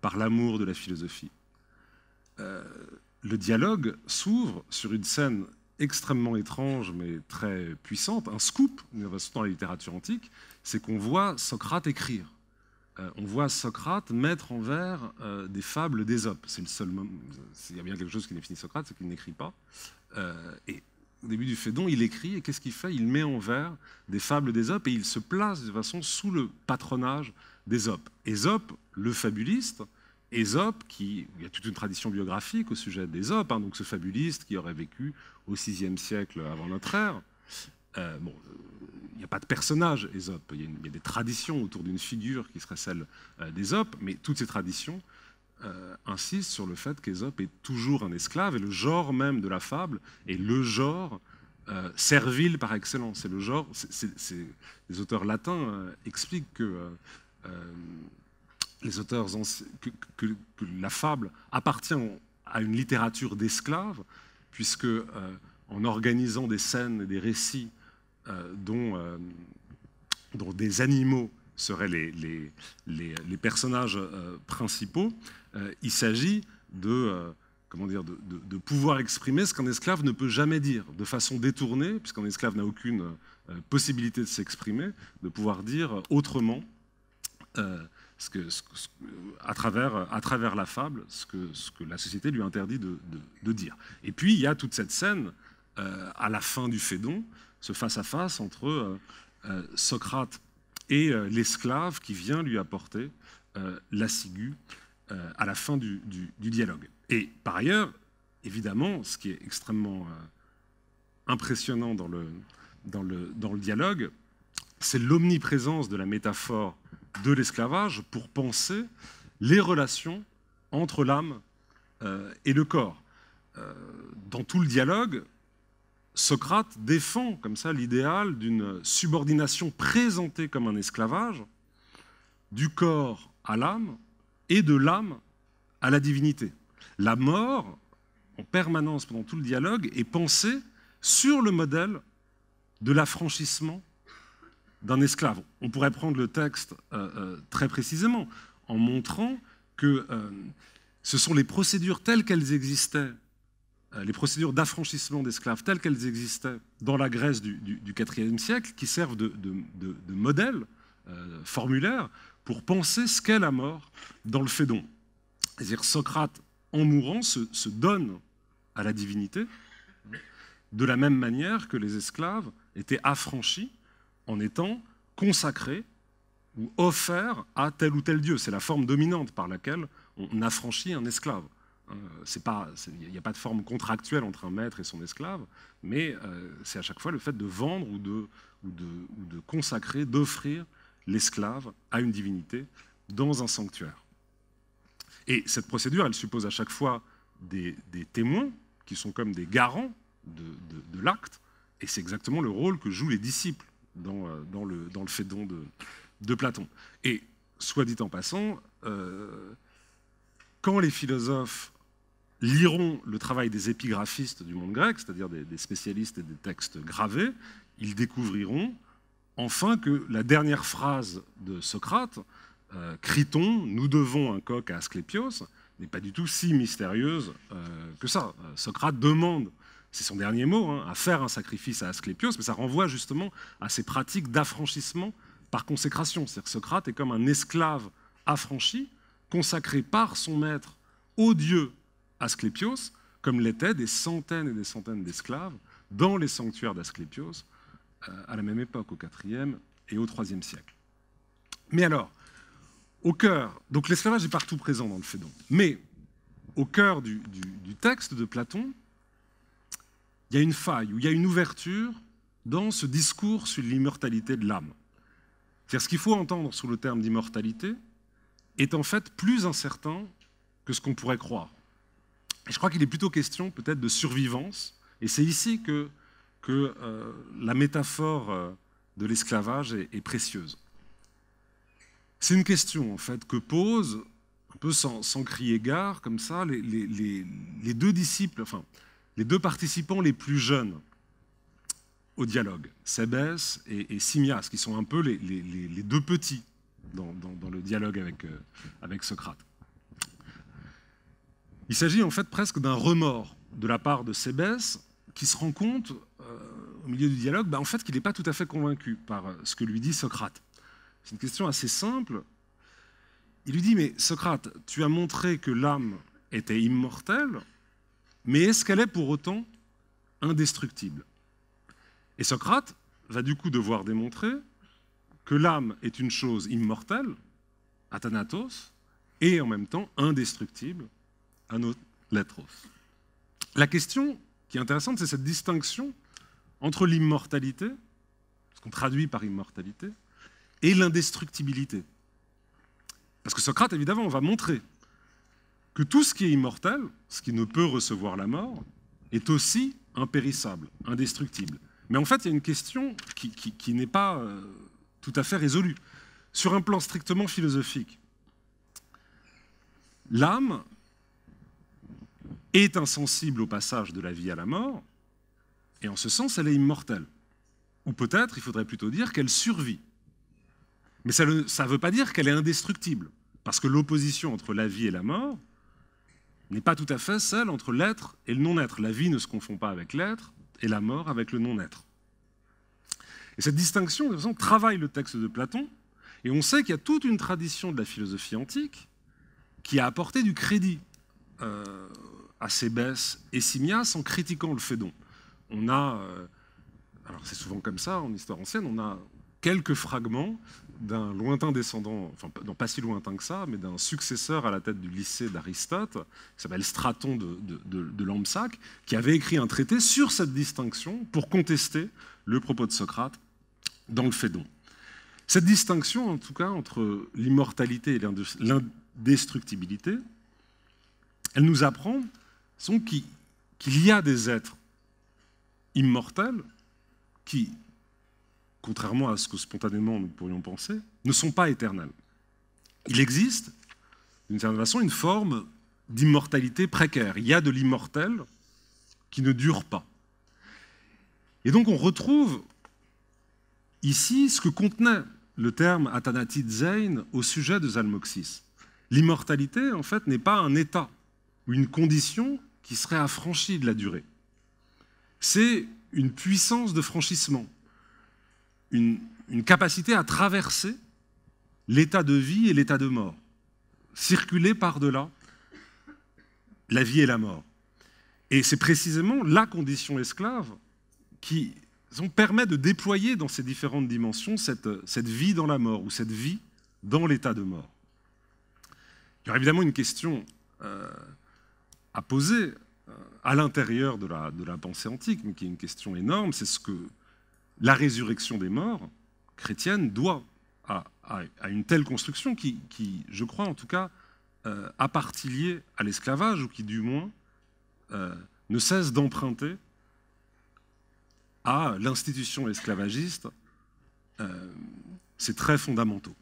par l'amour de la philosophie. Le dialogue s'ouvre sur une scène extrêmement étrange, mais très puissante, un scoop, dans la littérature antique, c'est qu'on voit Socrate écrire. On voit Socrate mettre en vers des fables d'Ésope. C'est le seul moment. S'il y a bien quelque chose qui définit Socrate, c'est qu'il n'écrit pas. Et au début du Phédon, il écrit, et qu'est-ce qu'il fait? Il met en vers des fables d'Ésope, et il se place de façon sous le patronage d'Ésope. Ésope, le fabuliste, Ésope, il y a toute une tradition biographique au sujet d'Ésope, hein, donc ce fabuliste qui aurait vécu au VIe siècle avant notre ère. Bon, il n'y a pas de personnage Ésope, il y a des traditions autour d'une figure qui serait celle d'Ésope, mais toutes ces traditions insistent sur le fait qu'Ésope est toujours un esclave, et le genre même de la fable est le genre servile par excellence. C'est le genre, les auteurs latins expliquent que... les auteurs que la fable appartient à une littérature d'esclaves, puisque en organisant des scènes et des récits dont des animaux seraient les personnages principaux, il s'agit de pouvoir exprimer ce qu'un esclave ne peut jamais dire, de façon détournée, puisqu'un esclave n'a aucune possibilité de s'exprimer, de pouvoir dire autrement à travers la fable, ce que la société lui interdit de dire. Et puis, il y a toute cette scène, à la fin du Phédon, ce face-à-face entre Socrate et l'esclave qui vient lui apporter la ciguë à la fin du dialogue. Et par ailleurs, évidemment, ce qui est extrêmement impressionnant dans le dialogue, c'est l'omniprésence de la métaphore de l'esclavage pour penser les relations entre l'âme et le corps. Dans tout le dialogue, Socrate défend comme ça l'idéal d'une subordination présentée comme un esclavage du corps à l'âme et de l'âme à la divinité. La mort, en permanence pendant tout le dialogue, est pensée sur le modèle de l'affranchissement d'un esclave. On pourrait prendre le texte très précisément en montrant que ce sont les procédures telles qu'elles existaient, les procédures d'affranchissement d'esclaves telles qu'elles existaient dans la Grèce du IVe siècle qui servent de modèle formulaire pour penser ce qu'est la mort dans le Phédon. C'est-à-dire Socrate, en mourant, se donne à la divinité de la même manière que les esclaves étaient affranchis en étant consacré ou offert à tel ou tel dieu. C'est la forme dominante par laquelle on affranchit un esclave. Il n'y a pas de forme contractuelle entre un maître et son esclave, mais c'est à chaque fois le fait de vendre ou de consacrer, d'offrir l'esclave à une divinité dans un sanctuaire. Et cette procédure, elle suppose à chaque fois des témoins qui sont comme des garants de l'acte, et c'est exactement le rôle que jouent les disciples dans le Phédon de Platon. Et, soit dit en passant, quand les philosophes liront le travail des épigraphistes du monde grec, c'est-à-dire des spécialistes et des textes gravés, ils découvriront enfin que la dernière phrase de Socrate, Criton, nous devons un coq à Asclépios, n'est pas du tout si mystérieuse que ça. Socrate demande, c'est son dernier mot, hein, à faire un sacrifice à Asclépios, mais ça renvoie justement à ces pratiques d'affranchissement par consécration. C'est-à-dire que Socrate est comme un esclave affranchi, consacré par son maître au dieu Asclépios, comme l'étaient des centaines et des centaines d'esclaves dans les sanctuaires d'Asclépios à la même époque, au IVe et au IIIe siècle. Mais alors, au cœur, donc l'esclavage est partout présent dans le Phédon, mais au cœur du texte de Platon, il y a une faille, ou il y a une ouverture dans ce discours sur l'immortalité de l'âme. C'est-à-dire ce qu'il faut entendre sous le terme d'immortalité est en fait plus incertain que ce qu'on pourrait croire. Et je crois qu'il est plutôt question peut-être de survivance, et c'est ici que la métaphore de l'esclavage est précieuse. C'est une question en fait que posent, un peu sans crier gare, comme ça, les deux participants les plus jeunes, au dialogue, Cébès et Simias, qui sont un peu les deux petits dans le dialogue avec Socrate. Il s'agit en fait presque d'un remords de la part de Cébès, qui se rend compte, au milieu du dialogue, en fait, qu'il n'est pas tout à fait convaincu par ce que lui dit Socrate. C'est une question assez simple. Il lui dit, mais Socrate, tu as montré que l'âme était immortelle, mais est-ce qu'elle est pour autant indestructible? Et Socrate va du coup devoir démontrer que l'âme est une chose immortelle, athanatos, et en même temps indestructible, anotlétros. La question qui est intéressante, c'est cette distinction entre l'immortalité, ce qu'on traduit par immortalité, et l'indestructibilité. Parce que Socrate, évidemment, on va montrer que tout ce qui est immortel, ce qui ne peut recevoir la mort, est aussi impérissable, indestructible. Mais en fait, il y a une question qui n'est pas tout à fait résolue. Sur un plan strictement philosophique, l'âme est insensible au passage de la vie à la mort, et en ce sens, elle est immortelle. Ou peut-être, il faudrait plutôt dire qu'elle survit. Mais ça ne veut pas dire qu'elle est indestructible, parce que l'opposition entre la vie et la mort n'est pas tout à fait celle entre l'être et le non-être. La vie ne se confond pas avec l'être, et la mort avec le non-être. Et cette distinction, de toute façon, travaille le texte de Platon, et on sait qu'il y a toute une tradition de la philosophie antique qui a apporté du crédit à Cébès et Simias en critiquant le Phédon. On a, alors c'est souvent comme ça en histoire ancienne, on a quelques fragments d'un lointain descendant, enfin non pas si lointain que ça, mais d'un successeur à la tête du lycée d'Aristote, qui s'appelle Straton de Lampsaque, qui avait écrit un traité sur cette distinction pour contester le propos de Socrate dans le Phédon. Cette distinction, en tout cas, entre l'immortalité et l'indestructibilité, elle nous apprend qu'il y a des êtres immortels qui, contrairement à ce que spontanément nous pourrions penser, ne sont pas éternels. Il existe, d'une certaine façon, une forme d'immortalité précaire. Il y a de l'immortel qui ne dure pas. Et donc on retrouve ici ce que contenait le terme athanatidzein au sujet de Zalmoxis. L'immortalité, en fait, n'est pas un état ou une condition qui serait affranchie de la durée. C'est une puissance de franchissement, une capacité à traverser l'état de vie et l'état de mort, circuler par-delà la vie et la mort. Et c'est précisément la condition esclave qui permet de déployer dans ces différentes dimensions cette vie dans la mort ou cette vie dans l'état de mort. Il y aura évidemment une question à poser à l'intérieur de la pensée antique, mais qui est une question énorme, c'est ce que la résurrection des morts chrétienne doit à une telle construction qui, je crois en tout cas, appartient liée à l'esclavage, ou qui du moins ne cesse d'emprunter à l'institution esclavagiste ses traits fondamentaux.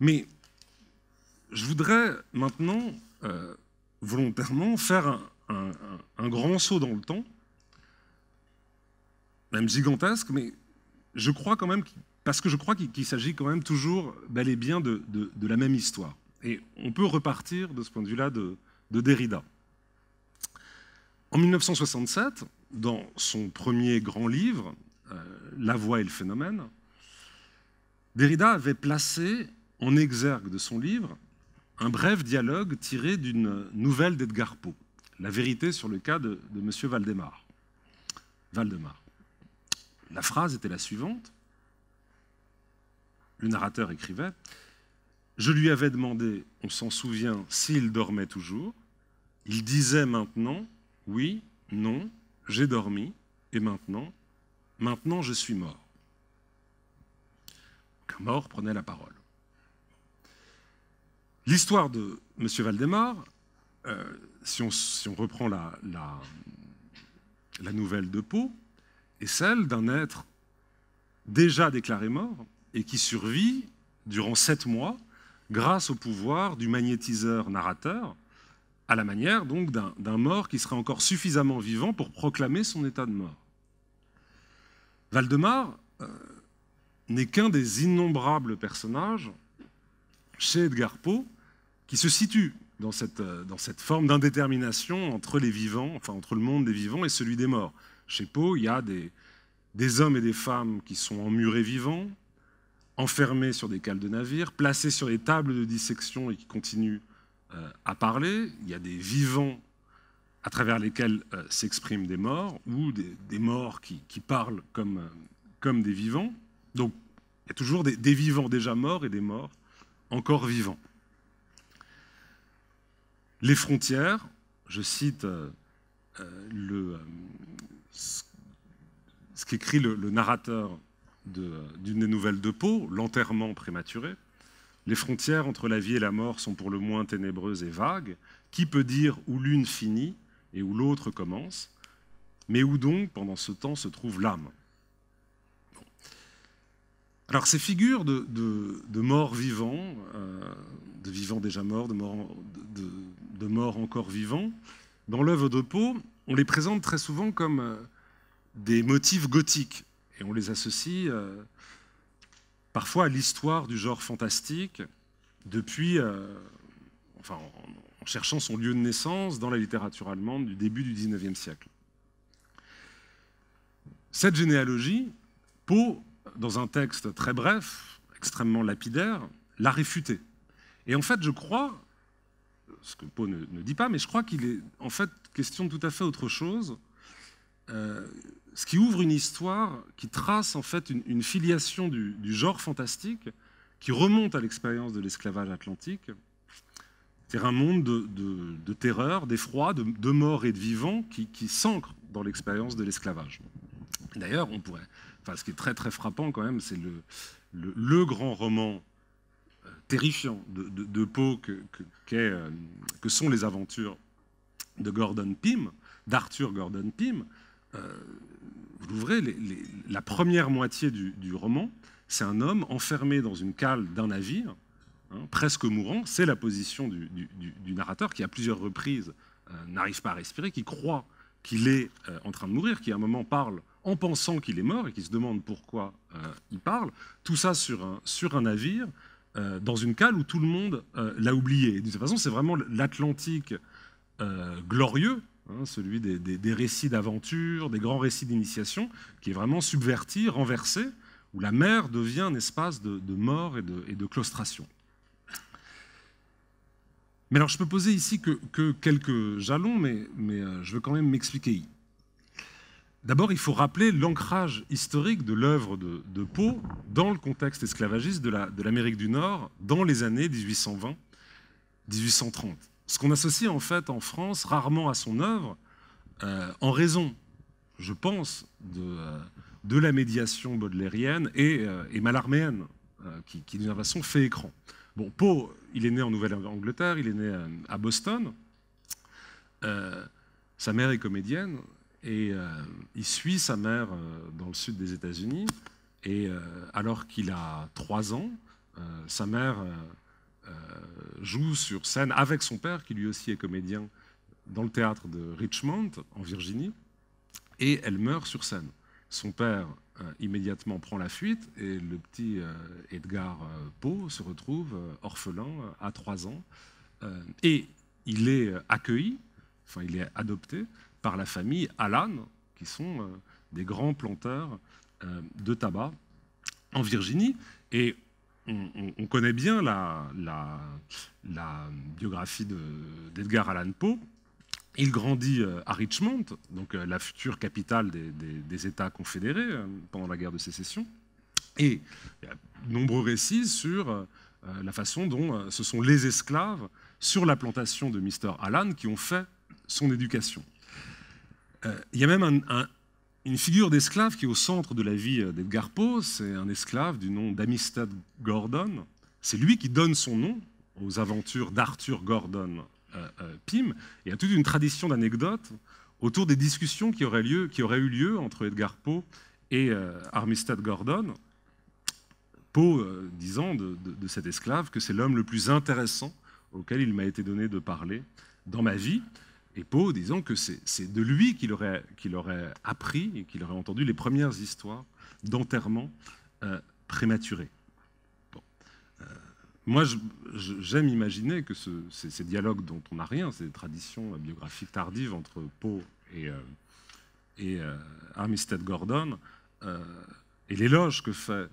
Mais je voudrais maintenant, volontairement, faire un grand saut dans le temps, même gigantesque, mais je crois quand même, parce que je crois qu'il s'agit quand même toujours bel et bien de la même histoire. Et on peut repartir de ce point de vue-là de Derrida. En 1967, dans son premier grand livre, La voix et le phénomène, Derrida avait placé en exergue de son livre un bref dialogue tiré d'une nouvelle d'Edgar Poe, La vérité sur le cas de M. Valdemar. La phrase était la suivante. Le narrateur écrivait « Je lui avais demandé, on s'en souvient, s'il dormait toujours. Il disait maintenant, oui, non, j'ai dormi, et maintenant je suis mort. » Un mort prenait la parole. L'histoire de M. Valdemar, si on reprend la nouvelle de Poe, est celle d'un être déjà déclaré mort et qui survit durant 7 mois grâce au pouvoir du magnétiseur narrateur, à la manière donc d'un mort qui serait encore suffisamment vivant pour proclamer son état de mort. Valdemar n'est qu'un des innombrables personnages chez Edgar Poe qui se situe dans cette forme d'indétermination entre les vivants, enfin entre le monde des vivants et celui des morts. Chez Poe, il y a des hommes et des femmes qui sont emmurés vivants, enfermés sur des cales de navires, placés sur des tables de dissection et qui continuent à parler. Il y a des vivants à travers lesquels s'expriment des morts, ou des morts qui parlent comme des vivants. Donc il y a toujours des vivants déjà morts et des morts encore vivants. Les frontières, je cite ce qu'écrit le narrateur d'une des nouvelles de Poe, l'enterrement prématuré. Les frontières entre la vie et la mort sont pour le moins ténébreuses et vagues. Qui peut dire où l'une finit et où l'autre commence? Mais où donc, pendant ce temps, se trouve l'âme? Alors ces figures de morts vivants, de vivants déjà morts, de morts encore vivants, dans l'œuvre de Poe, on les présente très souvent comme des motifs gothiques. Et on les associe parfois à l'histoire du genre fantastique, depuis, en cherchant son lieu de naissance dans la littérature allemande du début du XIXe siècle. Cette généalogie, Poe, dans un texte très bref, extrêmement lapidaire, l'a réfuté. Et en fait, je crois, ce que Poe ne dit pas, mais je crois qu'il est en fait question de tout à fait autre chose, ce qui ouvre une histoire qui trace en fait une filiation du genre fantastique qui remonte à l'expérience de l'esclavage atlantique. C'est un monde de terreur, d'effroi, de morts et de vivants qui s'ancre dans l'expérience de l'esclavage. D'ailleurs, on pourrait... Enfin, ce qui est très très frappant quand même, c'est le grand roman terrifiant de Poe que sont les aventures de Gordon Pym, d'Arthur Gordon Pym. Vous l'ouvrez, la première moitié du roman, c'est un homme enfermé dans une cale d'un navire, hein, presque mourant. C'est la position du narrateur qui, à plusieurs reprises, n'arrive pas à respirer, qui croit qu'il est en train de mourir, qui à un moment parle en pensant qu'il est mort et qui se demande pourquoi il parle, tout ça sur un navire, dans une cale où tout le monde l'a oublié. Et de toute façon, c'est vraiment l'Atlantique glorieux, hein, celui des récits d'aventure, des grands récits d'initiation, qui est vraiment subverti, renversé, où la mer devient un espace de mort et de claustration. Mais alors, je peux poser ici que quelques jalons, mais je veux quand même m'expliquer. D'abord, il faut rappeler l'ancrage historique de l'œuvre de Poe dans le contexte esclavagiste de l'Amérique du Nord dans les années 1820-1830. Ce qu'on associe en fait en France rarement à son œuvre, en raison, je pense, de la médiation baudelairienne et mallarméenne, qui d'une façon fait écran. Bon, Poe, il est né en Nouvelle-Angleterre, il est né à Boston. Sa mère est comédienne. Et il suit sa mère dans le sud des États-Unis. Et alors qu'il a 3 ans, sa mère joue sur scène avec son père, qui lui aussi est comédien, dans le théâtre de Richmond, en Virginie. Et elle meurt sur scène. Son père immédiatement prend la fuite. Et le petit Edgar Poe se retrouve orphelin à 3 ans. Et il est accueilli, enfin il est adopté, par la famille Allan, qui sont des grands planteurs de tabac en Virginie. Et on connaît bien la biographie d'Edgar Allan Poe. Il grandit à Richmond, donc la future capitale des États confédérés pendant la guerre de sécession. Et il y a de nombreux récits sur la façon dont ce sont les esclaves sur la plantation de Mr. Allan qui ont fait son éducation. Il y a même une figure d'esclave qui est au centre de la vie d'Edgar Poe. C'est un esclave du nom d'Armistad Gordon. C'est lui qui donne son nom aux aventures d'Arthur Gordon Pym. Il y a toute une tradition d'anecdotes autour des discussions qui auraient eu lieu entre Edgar Poe et Armistad Gordon. Poe disant de cet esclave que c'est l'homme le plus intéressant auquel il m'a été donné de parler dans ma vie. et Poe disant que c'est de lui qu'il aurait appris et qu'il aurait entendu les premières histoires d'enterrement prématuré. Bon. Moi, j'aime imaginer que ces dialogues dont on n'a rien, ces traditions biographiques tardives entre Poe et Armistad Gordon, et l'éloge que fait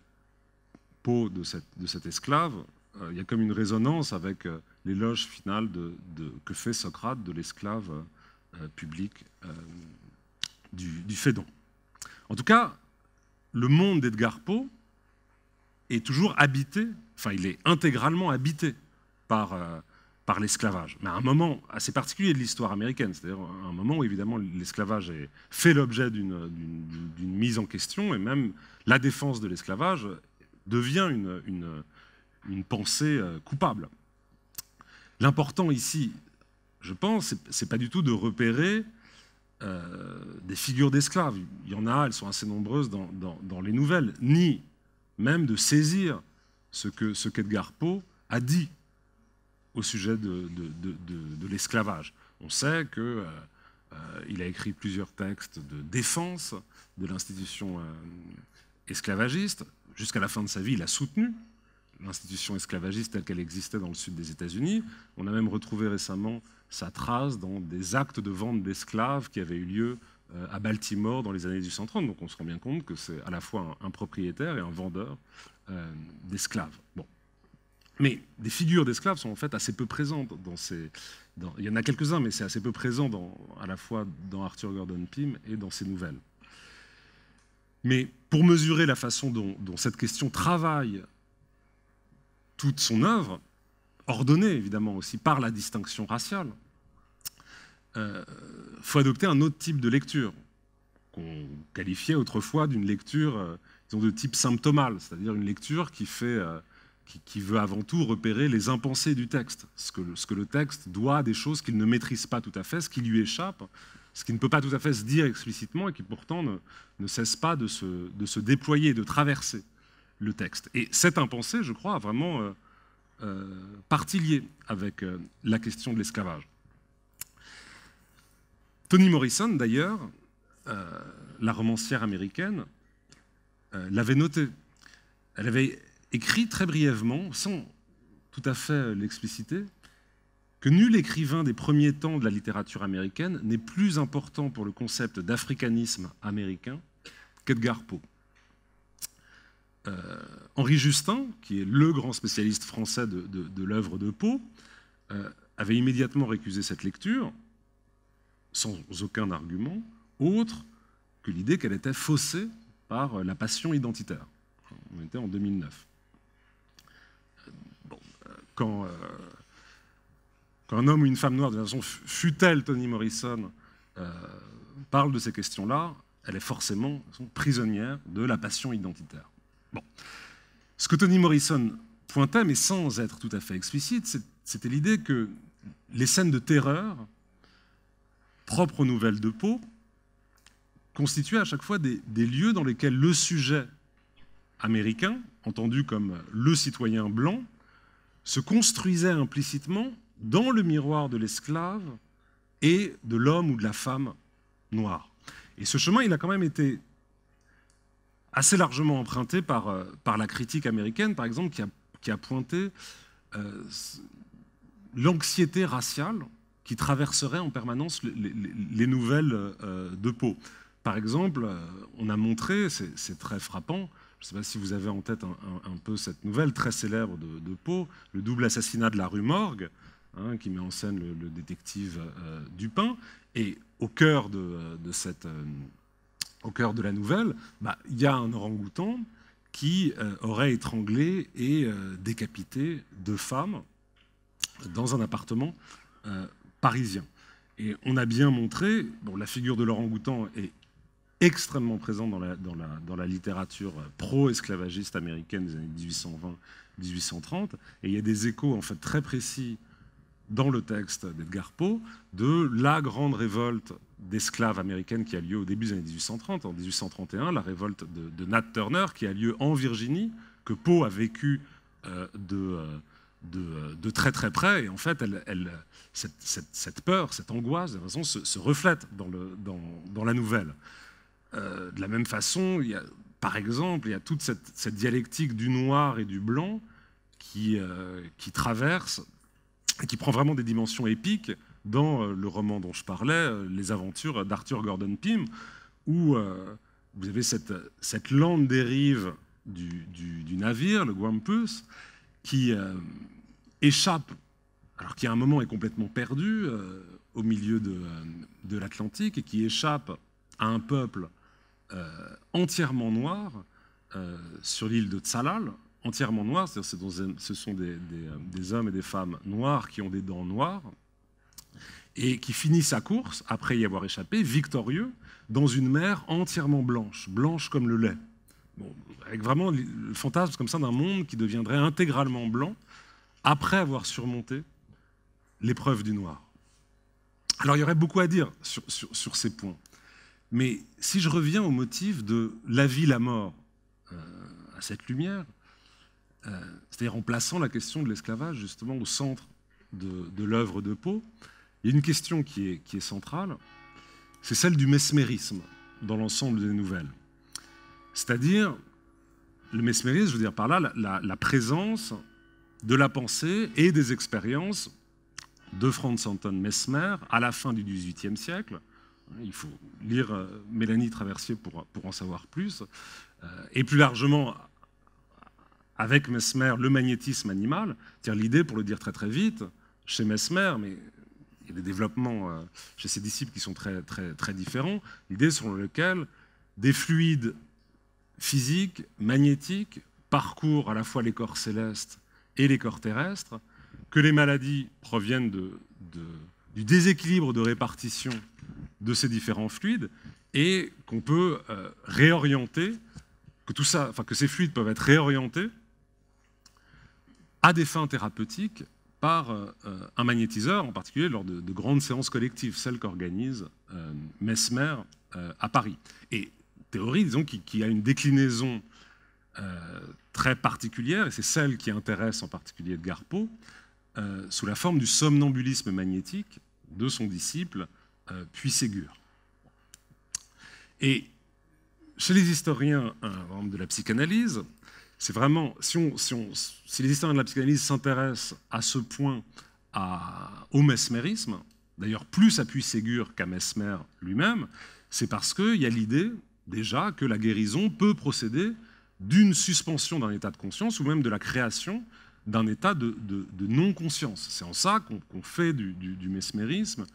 Poe de cet esclave, il y a comme une résonance avec l'éloge final que fait Socrate de l'esclave public du Phédon. En tout cas, le monde d'Edgar Poe est toujours habité, enfin il est intégralement habité par l'esclavage, mais à un moment assez particulier de l'histoire américaine, c'est-à-dire à un moment où évidemment l'esclavage fait l'objet d'une mise en question, et même la défense de l'esclavage devient une pensée coupable. L'important ici, je pense, c'est pas du tout de repérer des figures d'esclaves, il y en a, elles sont assez nombreuses dans les nouvelles, ni même de saisir ce qu'Edgar Poe a dit au sujet de l'esclavage. On sait qu'il a écrit plusieurs textes de défense de l'institution esclavagiste. Jusqu'à la fin de sa vie, il a soutenu l'institution esclavagiste telle qu'elle existait dans le sud des États-Unis. On a même retrouvé récemment sa trace dans des actes de vente d'esclaves qui avaient eu lieu à Baltimore dans les années 1830. Donc on se rend bien compte que c'est à la fois un propriétaire et un vendeur d'esclaves. Bon. Mais des figures d'esclaves sont en fait assez peu présentes dans ces... il y en a quelques-uns, mais c'est assez peu présent à la fois dans Arthur Gordon Pym et dans ses nouvelles. Mais pour mesurer la façon dont cette question travaille toute son œuvre, ordonnée évidemment aussi par la distinction raciale, faut adopter un autre type de lecture, qu'on qualifiait autrefois d'une lecture disons de type symptomal, c'est-à-dire une lecture qui veut avant tout repérer les impensés du texte, ce que le texte doit à des choses qu'il ne maîtrise pas tout à fait, ce qui lui échappe, ce qui ne peut pas tout à fait se dire explicitement et qui pourtant ne cesse pas de se déployer, de traverser le texte. Et cet impensé, je crois, a vraiment partie liée avec la question de l'esclavage. Toni Morrison, d'ailleurs, la romancière américaine, l'avait noté. Elle avait écrit très brièvement, sans tout à fait l'expliciter, que nul écrivain des premiers temps de la littérature américaine n'est plus important pour le concept d'africanisme américain qu'Edgar Poe. Henri Justin, qui est le grand spécialiste français de l'œuvre de Poe, avait immédiatement récusé cette lecture, sans aucun argument, autre que l'idée qu'elle était faussée par la passion identitaire. On était en 2009. Bon, quand un homme ou une femme noire, de toute façon, fût-elle Toni Morrison, parle de ces questions-là, elle est forcément prisonnière de la passion identitaire. Bon. Ce que Toni Morrison pointait, mais sans être tout à fait explicite, c'était l'idée que les scènes de terreur, propres aux nouvelles de Poe, constituaient à chaque fois des lieux dans lesquels le sujet américain, entendu comme le citoyen blanc, se construisait implicitement dans le miroir de l'esclave et de l'homme ou de la femme noire. Et ce chemin, il a quand même été assez largement emprunté par la critique américaine, par exemple, qui a pointé l'anxiété raciale qui traverserait en permanence les nouvelles de Poe. Par exemple, on a montré, c'est très frappant, je ne sais pas si vous avez en tête un peu cette nouvelle très célèbre de Poe, le double assassinat de la rue Morgue, hein, qui met en scène le détective Dupin, et au cœur de la nouvelle, il y a un orang-outan qui aurait étranglé et décapité deux femmes dans un appartement parisien. Et on a bien montré, bon, la figure de l'orang-outan est extrêmement présente dans la littérature pro-esclavagiste américaine des années 1820-1830, et il y a des échos en fait très précis dans le texte d'Edgar Poe de la grande révolte d'esclaves américaine qui a lieu au début des années 1830. En 1831, la révolte de Nat Turner qui a lieu en Virginie, que Poe a vécu de très très près, et en fait, cette peur, cette angoisse, de toute façon, se reflète dans la nouvelle. De la même façon, il y a, par exemple, il y a toute cette dialectique du noir et du blanc qui traverse, et qui prend vraiment des dimensions épiques dans le roman dont je parlais, Les aventures d'Arthur Gordon Pym, où vous avez cette lente dérive du navire, le Grampus, qui échappe, alors qui à un moment est complètement perdu au milieu de l'Atlantique, et qui échappe à un peuple entièrement noir sur l'île de Tsalal, entièrement noir, c'est-à-dire ce sont des hommes et des femmes noirs qui ont des dents noires, et qui finit sa course, après y avoir échappé, victorieux, dans une mer entièrement blanche, blanche comme le lait. Bon, avec vraiment le fantasme comme ça d'un monde qui deviendrait intégralement blanc après avoir surmonté l'épreuve du noir. Alors il y aurait beaucoup à dire sur ces points, mais si je reviens au motif de la vie, la mort à cette lumière, c'est-à-dire en plaçant la question de l'esclavage justement au centre de l'œuvre de Poe, il y a une question qui est centrale, c'est celle du mesmérisme dans l'ensemble des nouvelles. C'est-à-dire, le mesmérisme, je veux dire par là, la présence de la pensée et des expériences de Franz Anton Mesmer à la fin du XVIIIe siècle. Il faut lire Mélanie Traversier pour en savoir plus. Et plus largement, avec Mesmer, le magnétisme animal. C'est-à-dire l'idée, pour le dire très très vite, chez Mesmer, mais il y a des développements chez ses disciples qui sont très, très, très différents, l'idée selon laquelle des fluides physique, magnétique, parcourt à la fois les corps célestes et les corps terrestres, que les maladies proviennent du déséquilibre de répartition de ces différents fluides, et qu'on peut réorienter, que ces fluides peuvent être réorientés à des fins thérapeutiques par un magnétiseur, en particulier lors de grandes séances collectives, celles qu'organise Mesmer à Paris. Et théorie, disons, qui a une déclinaison très particulière, et c'est celle qui intéresse en particulier Edgar Poe, sous la forme du somnambulisme magnétique de son disciple Puységur. Et chez les historiens de la psychanalyse, c'est vraiment, si les historiens de la psychanalyse s'intéressent à ce point au mesmérisme, d'ailleurs plus à Puységur qu'à Mesmer lui-même, c'est parce qu'il y a l'idée déjà que la guérison peut procéder d'une suspension d'un état de conscience ou même de la création d'un état de non-conscience. C'est en ça qu'on fait du mesmérisme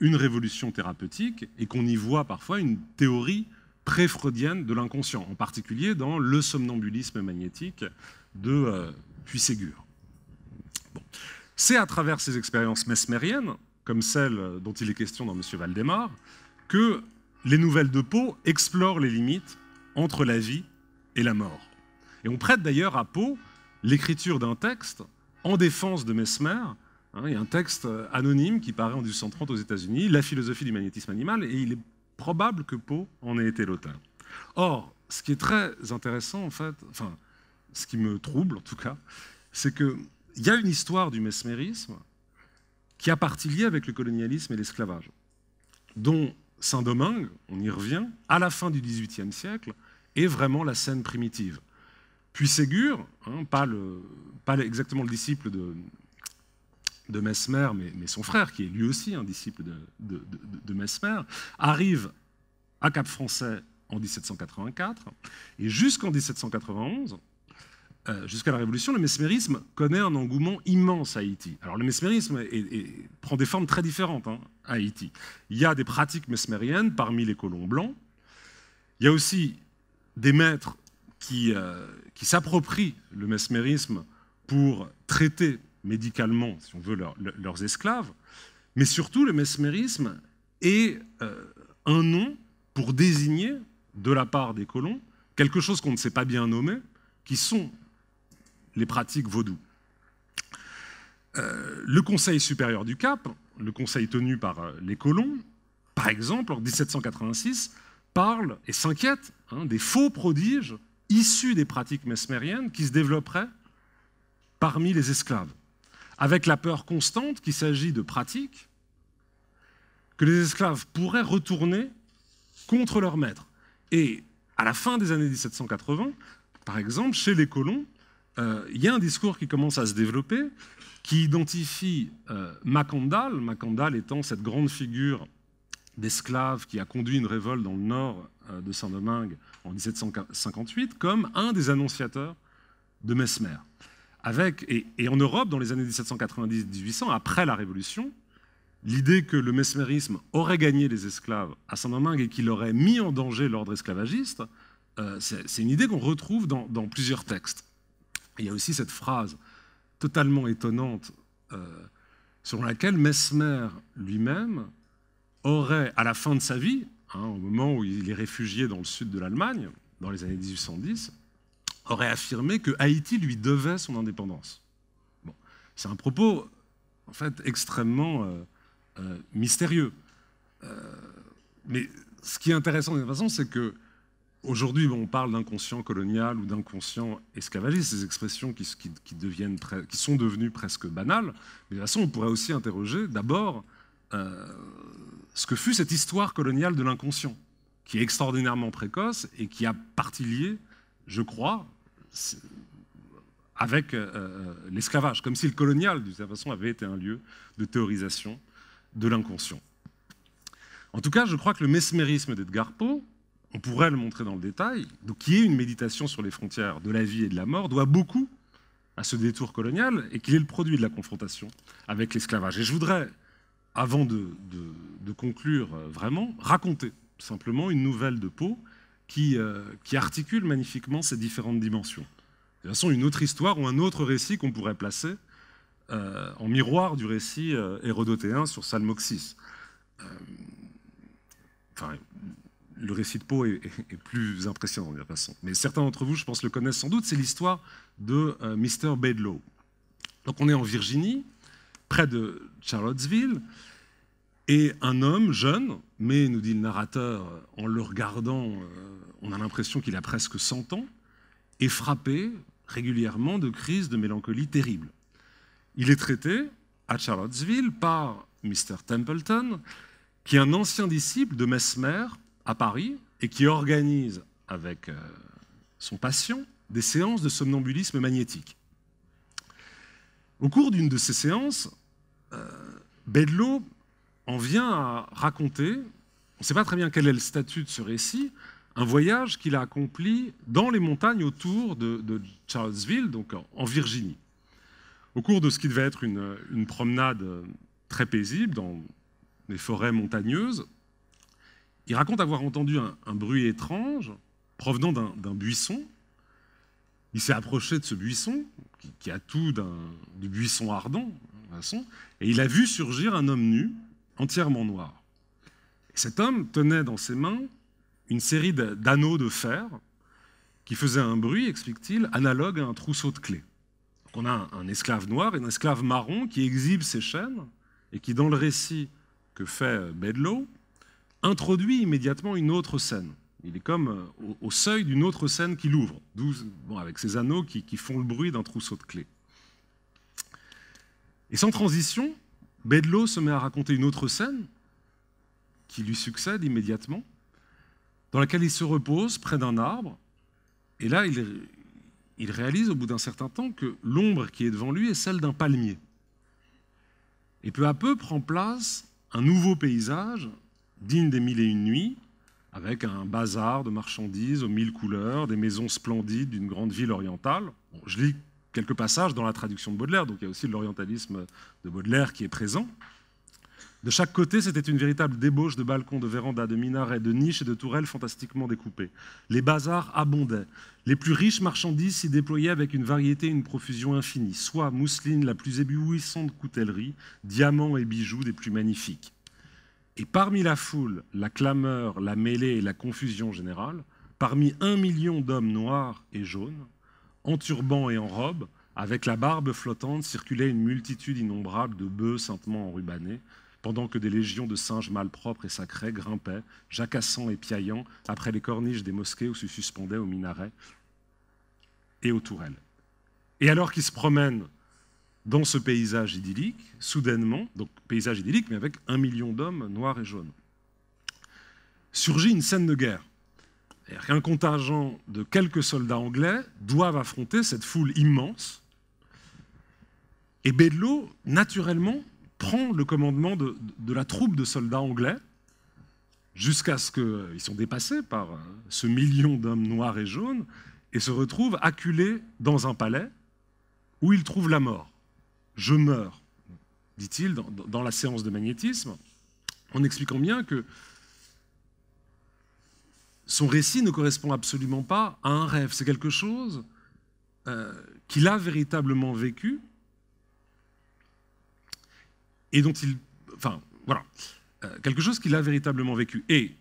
une révolution thérapeutique, et qu'on y voit parfois une théorie pré-freudienne de l'inconscient, en particulier dans le somnambulisme magnétique de Puységur. Bon. C'est à travers ces expériences mesmériennes, comme celle dont il est question dans M. Valdemar, que les nouvelles de Poe explorent les limites entre la vie et la mort. Et on prête d'ailleurs à Poe l'écriture d'un texte en défense de Mesmer. Il y a un texte anonyme qui paraît en 1830 aux États-Unis, La philosophie du magnétisme animal, et il est probable que Poe en ait été l'auteur. Or, ce qui est très intéressant, en fait, enfin, ce qui me trouble en tout cas, c'est qu'il y a une histoire du mesmérisme qui a partie liée avec le colonialisme et l'esclavage, dont Saint-Domingue, on y revient, à la fin du XVIIIe siècle, est vraiment la scène primitive. Puységur, pas exactement le disciple de Mesmer, mais son frère, qui est lui aussi un disciple de Mesmer, arrive à Cap-Français en 1784, et jusqu'en 1791, jusqu'à la Révolution, le mesmérisme connaît un engouement immense à Haïti. Alors le mesmérisme prend des formes très différentes à Haïti. Il y a des pratiques mesmériennes parmi les colons blancs. Il y a aussi des maîtres qui s'approprient le mesmérisme pour traiter médicalement, si on veut, leurs esclaves. Mais surtout, le mesmérisme est un nom pour désigner, de la part des colons, quelque chose qu'on ne sait pas bien nommer, qui sont les pratiques vaudou. Le Conseil supérieur du Cap, le conseil tenu par les colons, par exemple, en 1786, parle et s'inquiète des faux prodiges issus des pratiques mesmériennes qui se développeraient parmi les esclaves, avec la peur constante qu'il s'agit de pratiques que les esclaves pourraient retourner contre leur maître. Et à la fin des années 1780, par exemple, chez les colons, il y a un discours qui commence à se développer, qui identifie Macandal, Macandal étant cette grande figure d'esclave qui a conduit une révolte dans le nord de Saint-Domingue en 1758, comme un des annonciateurs de Mesmer. Et en Europe, dans les années 1790-1800, après la Révolution, l'idée que le mesmérisme aurait gagné les esclaves à Saint-Domingue et qu'il aurait mis en danger l'ordre esclavagiste, c'est une idée qu'on retrouve dans plusieurs textes. Et il y a aussi cette phrase totalement étonnante selon laquelle Mesmer lui-même aurait, à la fin de sa vie, au moment où il est réfugié dans le sud de l'Allemagne, dans les années 1810, aurait affirmé que Haïti lui devait son indépendance. Bon, c'est un propos en fait extrêmement mystérieux. Mais ce qui est intéressant de toute façon, c'est que aujourd'hui, on parle d'inconscient colonial ou d'inconscient esclavagiste, ces expressions qui sont devenues presque banales. Mais de toute façon, on pourrait aussi interroger d'abord ce que fut cette histoire coloniale de l'inconscient, qui est extraordinairement précoce et qui a partie liée, je crois, avec l'esclavage, comme si le colonial, de toute façon, avait été un lieu de théorisation de l'inconscient. En tout cas, je crois que le mesmérisme d'Edgar Poe, on pourrait le montrer dans le détail, donc qui est une méditation sur les frontières de la vie et de la mort, doit beaucoup à ce détour colonial et qu'il est le produit de la confrontation avec l'esclavage. Et je voudrais, avant de conclure vraiment, raconter simplement une nouvelle de Poe qui articule magnifiquement ces différentes dimensions. De toute façon, une autre histoire ou un autre récit qu'on pourrait placer en miroir du récit hérodotéen sur Zalmoxis. Le récit de Poe est plus impressionnant de la façon. Mais certains d'entre vous, je pense, le connaissent sans doute. C'est l'histoire de Mr. Bedloe. Donc on est en Virginie, près de Charlottesville, et un homme jeune, mais, nous dit le narrateur, en le regardant, on a l'impression qu'il a presque 100 ans, est frappé régulièrement de crises de mélancolie terribles. Il est traité à Charlottesville par Mr. Templeton, qui est un ancien disciple de Mesmer, à Paris, et qui organise avec son patient des séances de somnambulisme magnétique. Au cours d'une de ces séances, Bedloe en vient à raconter, on ne sait pas très bien quel est le statut de ce récit, un voyage qu'il a accompli dans les montagnes autour de Charlottesville, donc en Virginie. Au cours de ce qui devait être une promenade très paisible dans les forêts montagneuses, il raconte avoir entendu un bruit étrange provenant d'un buisson. Il s'est approché de ce buisson, qui a tout du buisson ardent, de toute façon, et il a vu surgir un homme nu, entièrement noir. Et cet homme tenait dans ses mains une série d'anneaux de fer qui faisaient un bruit, explique-t-il, analogue à un trousseau de clés. Donc on a un esclave noir et un esclave marron qui exhibe ses chaînes et qui, dans le récit que fait Bedloe, introduit immédiatement une autre scène. Il est comme au seuil d'une autre scène qu'il ouvre, avec ces anneaux qui font le bruit d'un trousseau de clés. Et sans transition, Bedloe se met à raconter une autre scène qui lui succède immédiatement, dans laquelle il se repose près d'un arbre, et là il réalise au bout d'un certain temps que l'ombre qui est devant lui est celle d'un palmier. Et peu à peu prend place un nouveau paysage digne des mille et une nuits, avec un bazar de marchandises aux 1000 couleurs, des maisons splendides d'une grande ville orientale. Bon, je lis quelques passages dans la traduction de Baudelaire, donc il y a aussi l'orientalisme de Baudelaire qui est présent. De chaque côté, c'était une véritable débauche de balcons, de vérandas, de minarets, de niches et de tourelles fantastiquement découpées. Les bazars abondaient. Les plus riches marchandises s'y déployaient avec une variété et une profusion infinie. Soie, mousseline, la plus éblouissante coutellerie, diamants et bijoux des plus magnifiques. Et parmi la foule, la clameur, la mêlée et la confusion générale, parmi 1 million d'hommes noirs et jaunes, en turban et en robe, avec la barbe flottante, circulait une multitude innombrable de bœufs saintement enrubannés, pendant que des légions de singes malpropres et sacrés grimpaient, jacassant et piaillant, après les corniches des mosquées où se suspendaient aux minarets et aux tourelles. Et alors qu'il se promène dans ce paysage idyllique, soudainement, donc paysage idyllique, mais avec 1 million d'hommes noirs et jaunes, surgit une scène de guerre. C'est-à-dire qu'un contingent de quelques soldats anglais doivent affronter cette foule immense. Et Bedloe, naturellement, prend le commandement de la troupe de soldats anglais jusqu'à ce qu'ils sont dépassés par ce million d'hommes noirs et jaunes et se retrouvent acculés dans un palais où ils trouvent la mort. « Je meurs », dit-il dans la séance de magnétisme, en expliquant bien que son récit ne correspond absolument pas à un rêve. C'est quelque chose qu'il a véritablement vécu et dont il... Enfin, voilà. Quelque chose qu'il a véritablement vécu. Et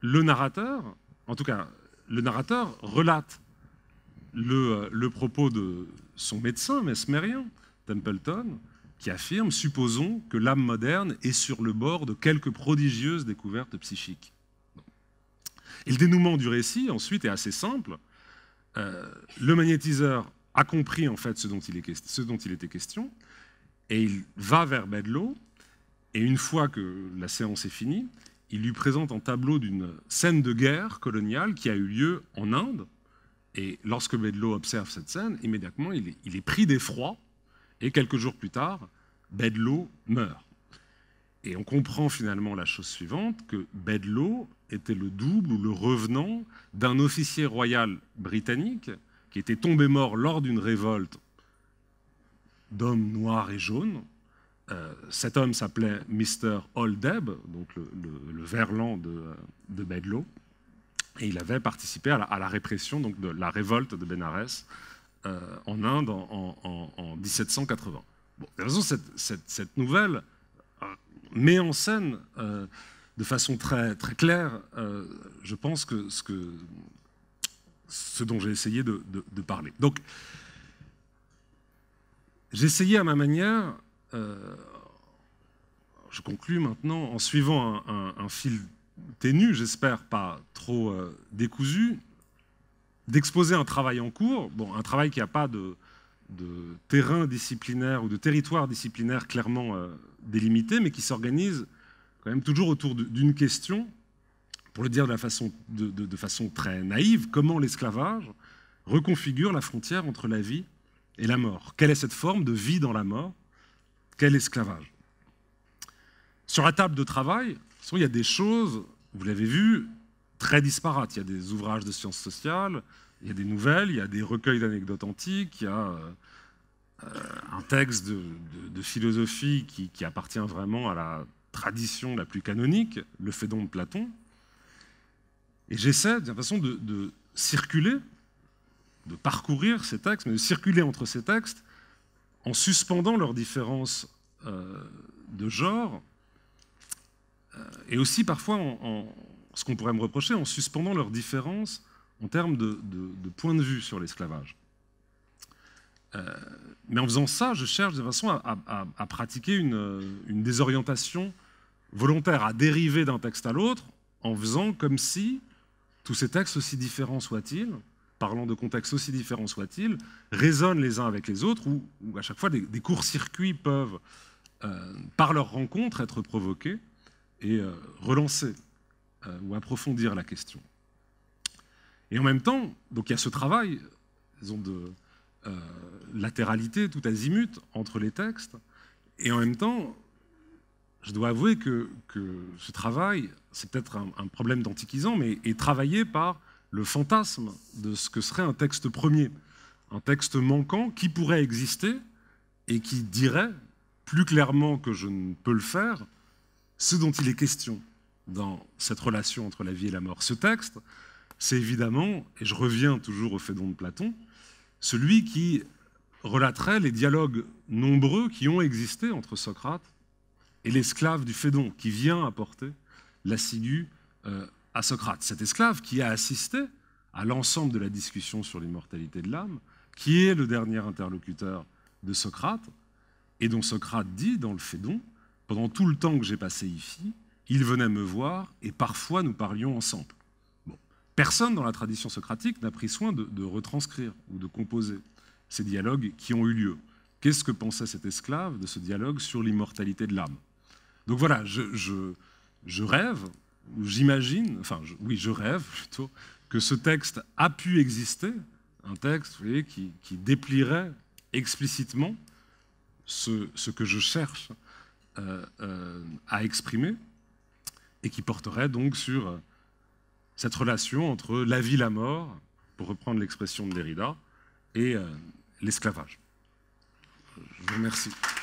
le narrateur, en tout cas, le narrateur relate le propos de son médecin mesmérien, Templeton, qui affirme « Supposons que l'âme moderne est sur le bord de quelques prodigieuses découvertes psychiques. » Et le dénouement du récit, ensuite, est assez simple. Le magnétiseur a compris, en fait, ce dont il était question, et il va vers Bedloe, et une fois que la séance est finie, il lui présente un tableau d'une scène de guerre coloniale qui a eu lieu en Inde, et lorsque Bedloe observe cette scène, immédiatement, il est pris d'effroi, et quelques jours plus tard, Bedloe meurt. Et on comprend finalement la chose suivante, que Bedloe était le double ou le revenant d'un officier royal britannique qui était tombé mort lors d'une révolte d'hommes noirs et jaunes. Cet homme s'appelait Mr. Oldeb, donc le verlan de Bedloe, et il avait participé à la répression donc de la révolte de Bénarès en Inde en 1780. Bon, de toute façon, cette nouvelle met en scène de façon très, très claire, je pense, ce dont j'ai essayé de parler. Donc, j'ai essayé à ma manière, je conclus maintenant, en suivant un fil ténu, j'espère pas trop décousu, d'exposer un travail en cours, bon, un travail qui n'a pas de terrain disciplinaire ou de territoire disciplinaire clairement délimité, mais qui s'organise quand même toujours autour d'une question, pour le dire de façon très naïve, comment l'esclavage reconfigure la frontière entre la vie et la mort. Quelle est cette forme de vie dans la mort? Quel esclavage? Sur la table de travail, il y a des choses, vous l'avez vu, très disparates. Il y a des ouvrages de sciences sociales, il y a des nouvelles, il y a des recueils d'anecdotes antiques, il y a un texte de philosophie qui appartient vraiment à la tradition la plus canonique, le Phédon de Platon. Et j'essaie d'une façon de circuler, de parcourir ces textes, mais de circuler entre ces textes en suspendant leurs différences de genre et aussi parfois, ce qu'on pourrait me reprocher, en suspendant leurs différences en termes de point de vue sur l'esclavage. Mais en faisant ça, je cherche de façon à pratiquer une désorientation volontaire, à dériver d'un texte à l'autre, en faisant comme si tous ces textes, aussi différents soient-ils, parlant de contextes aussi différents soient-ils, résonnent les uns avec les autres, où à chaque fois des courts-circuits peuvent, par leur rencontre, être provoqués et relancer ou approfondir la question. Et en même temps, donc il y a ce travail, disons, de latéralité, tout azimut, entre les textes, et en même temps, je dois avouer que ce travail, c'est peut-être un problème d'antiquisant, mais est travaillé par le fantasme de ce que serait un texte premier, un texte manquant qui pourrait exister et qui dirait, plus clairement que je ne peux le faire, ce dont il est question dans cette relation entre la vie et la mort. Ce texte, c'est évidemment, et je reviens toujours au Phédon de Platon, celui qui relaterait les dialogues nombreux qui ont existé entre Socrate et l'esclave du Phédon, qui vient apporter la ciguë à Socrate. Cet esclave qui a assisté à l'ensemble de la discussion sur l'immortalité de l'âme, qui est le dernier interlocuteur de Socrate, et dont Socrate dit dans le Phédon, « Pendant tout le temps que j'ai passé ici, il venait me voir et parfois nous parlions ensemble. » Personne dans la tradition socratique n'a pris soin de retranscrire ou de composer ces dialogues qui ont eu lieu. Qu'est-ce que pensait cet esclave de ce dialogue sur l'immortalité de l'âme? Donc voilà, je rêve, ou j'imagine, enfin oui, je rêve plutôt, que ce texte a pu exister, un texte vous voyez, qui déplierait explicitement ce que je cherche à exprimer, et qui porterait donc sur cette relation entre la vie et la mort, pour reprendre l'expression de Derrida, et l'esclavage. Je vous remercie.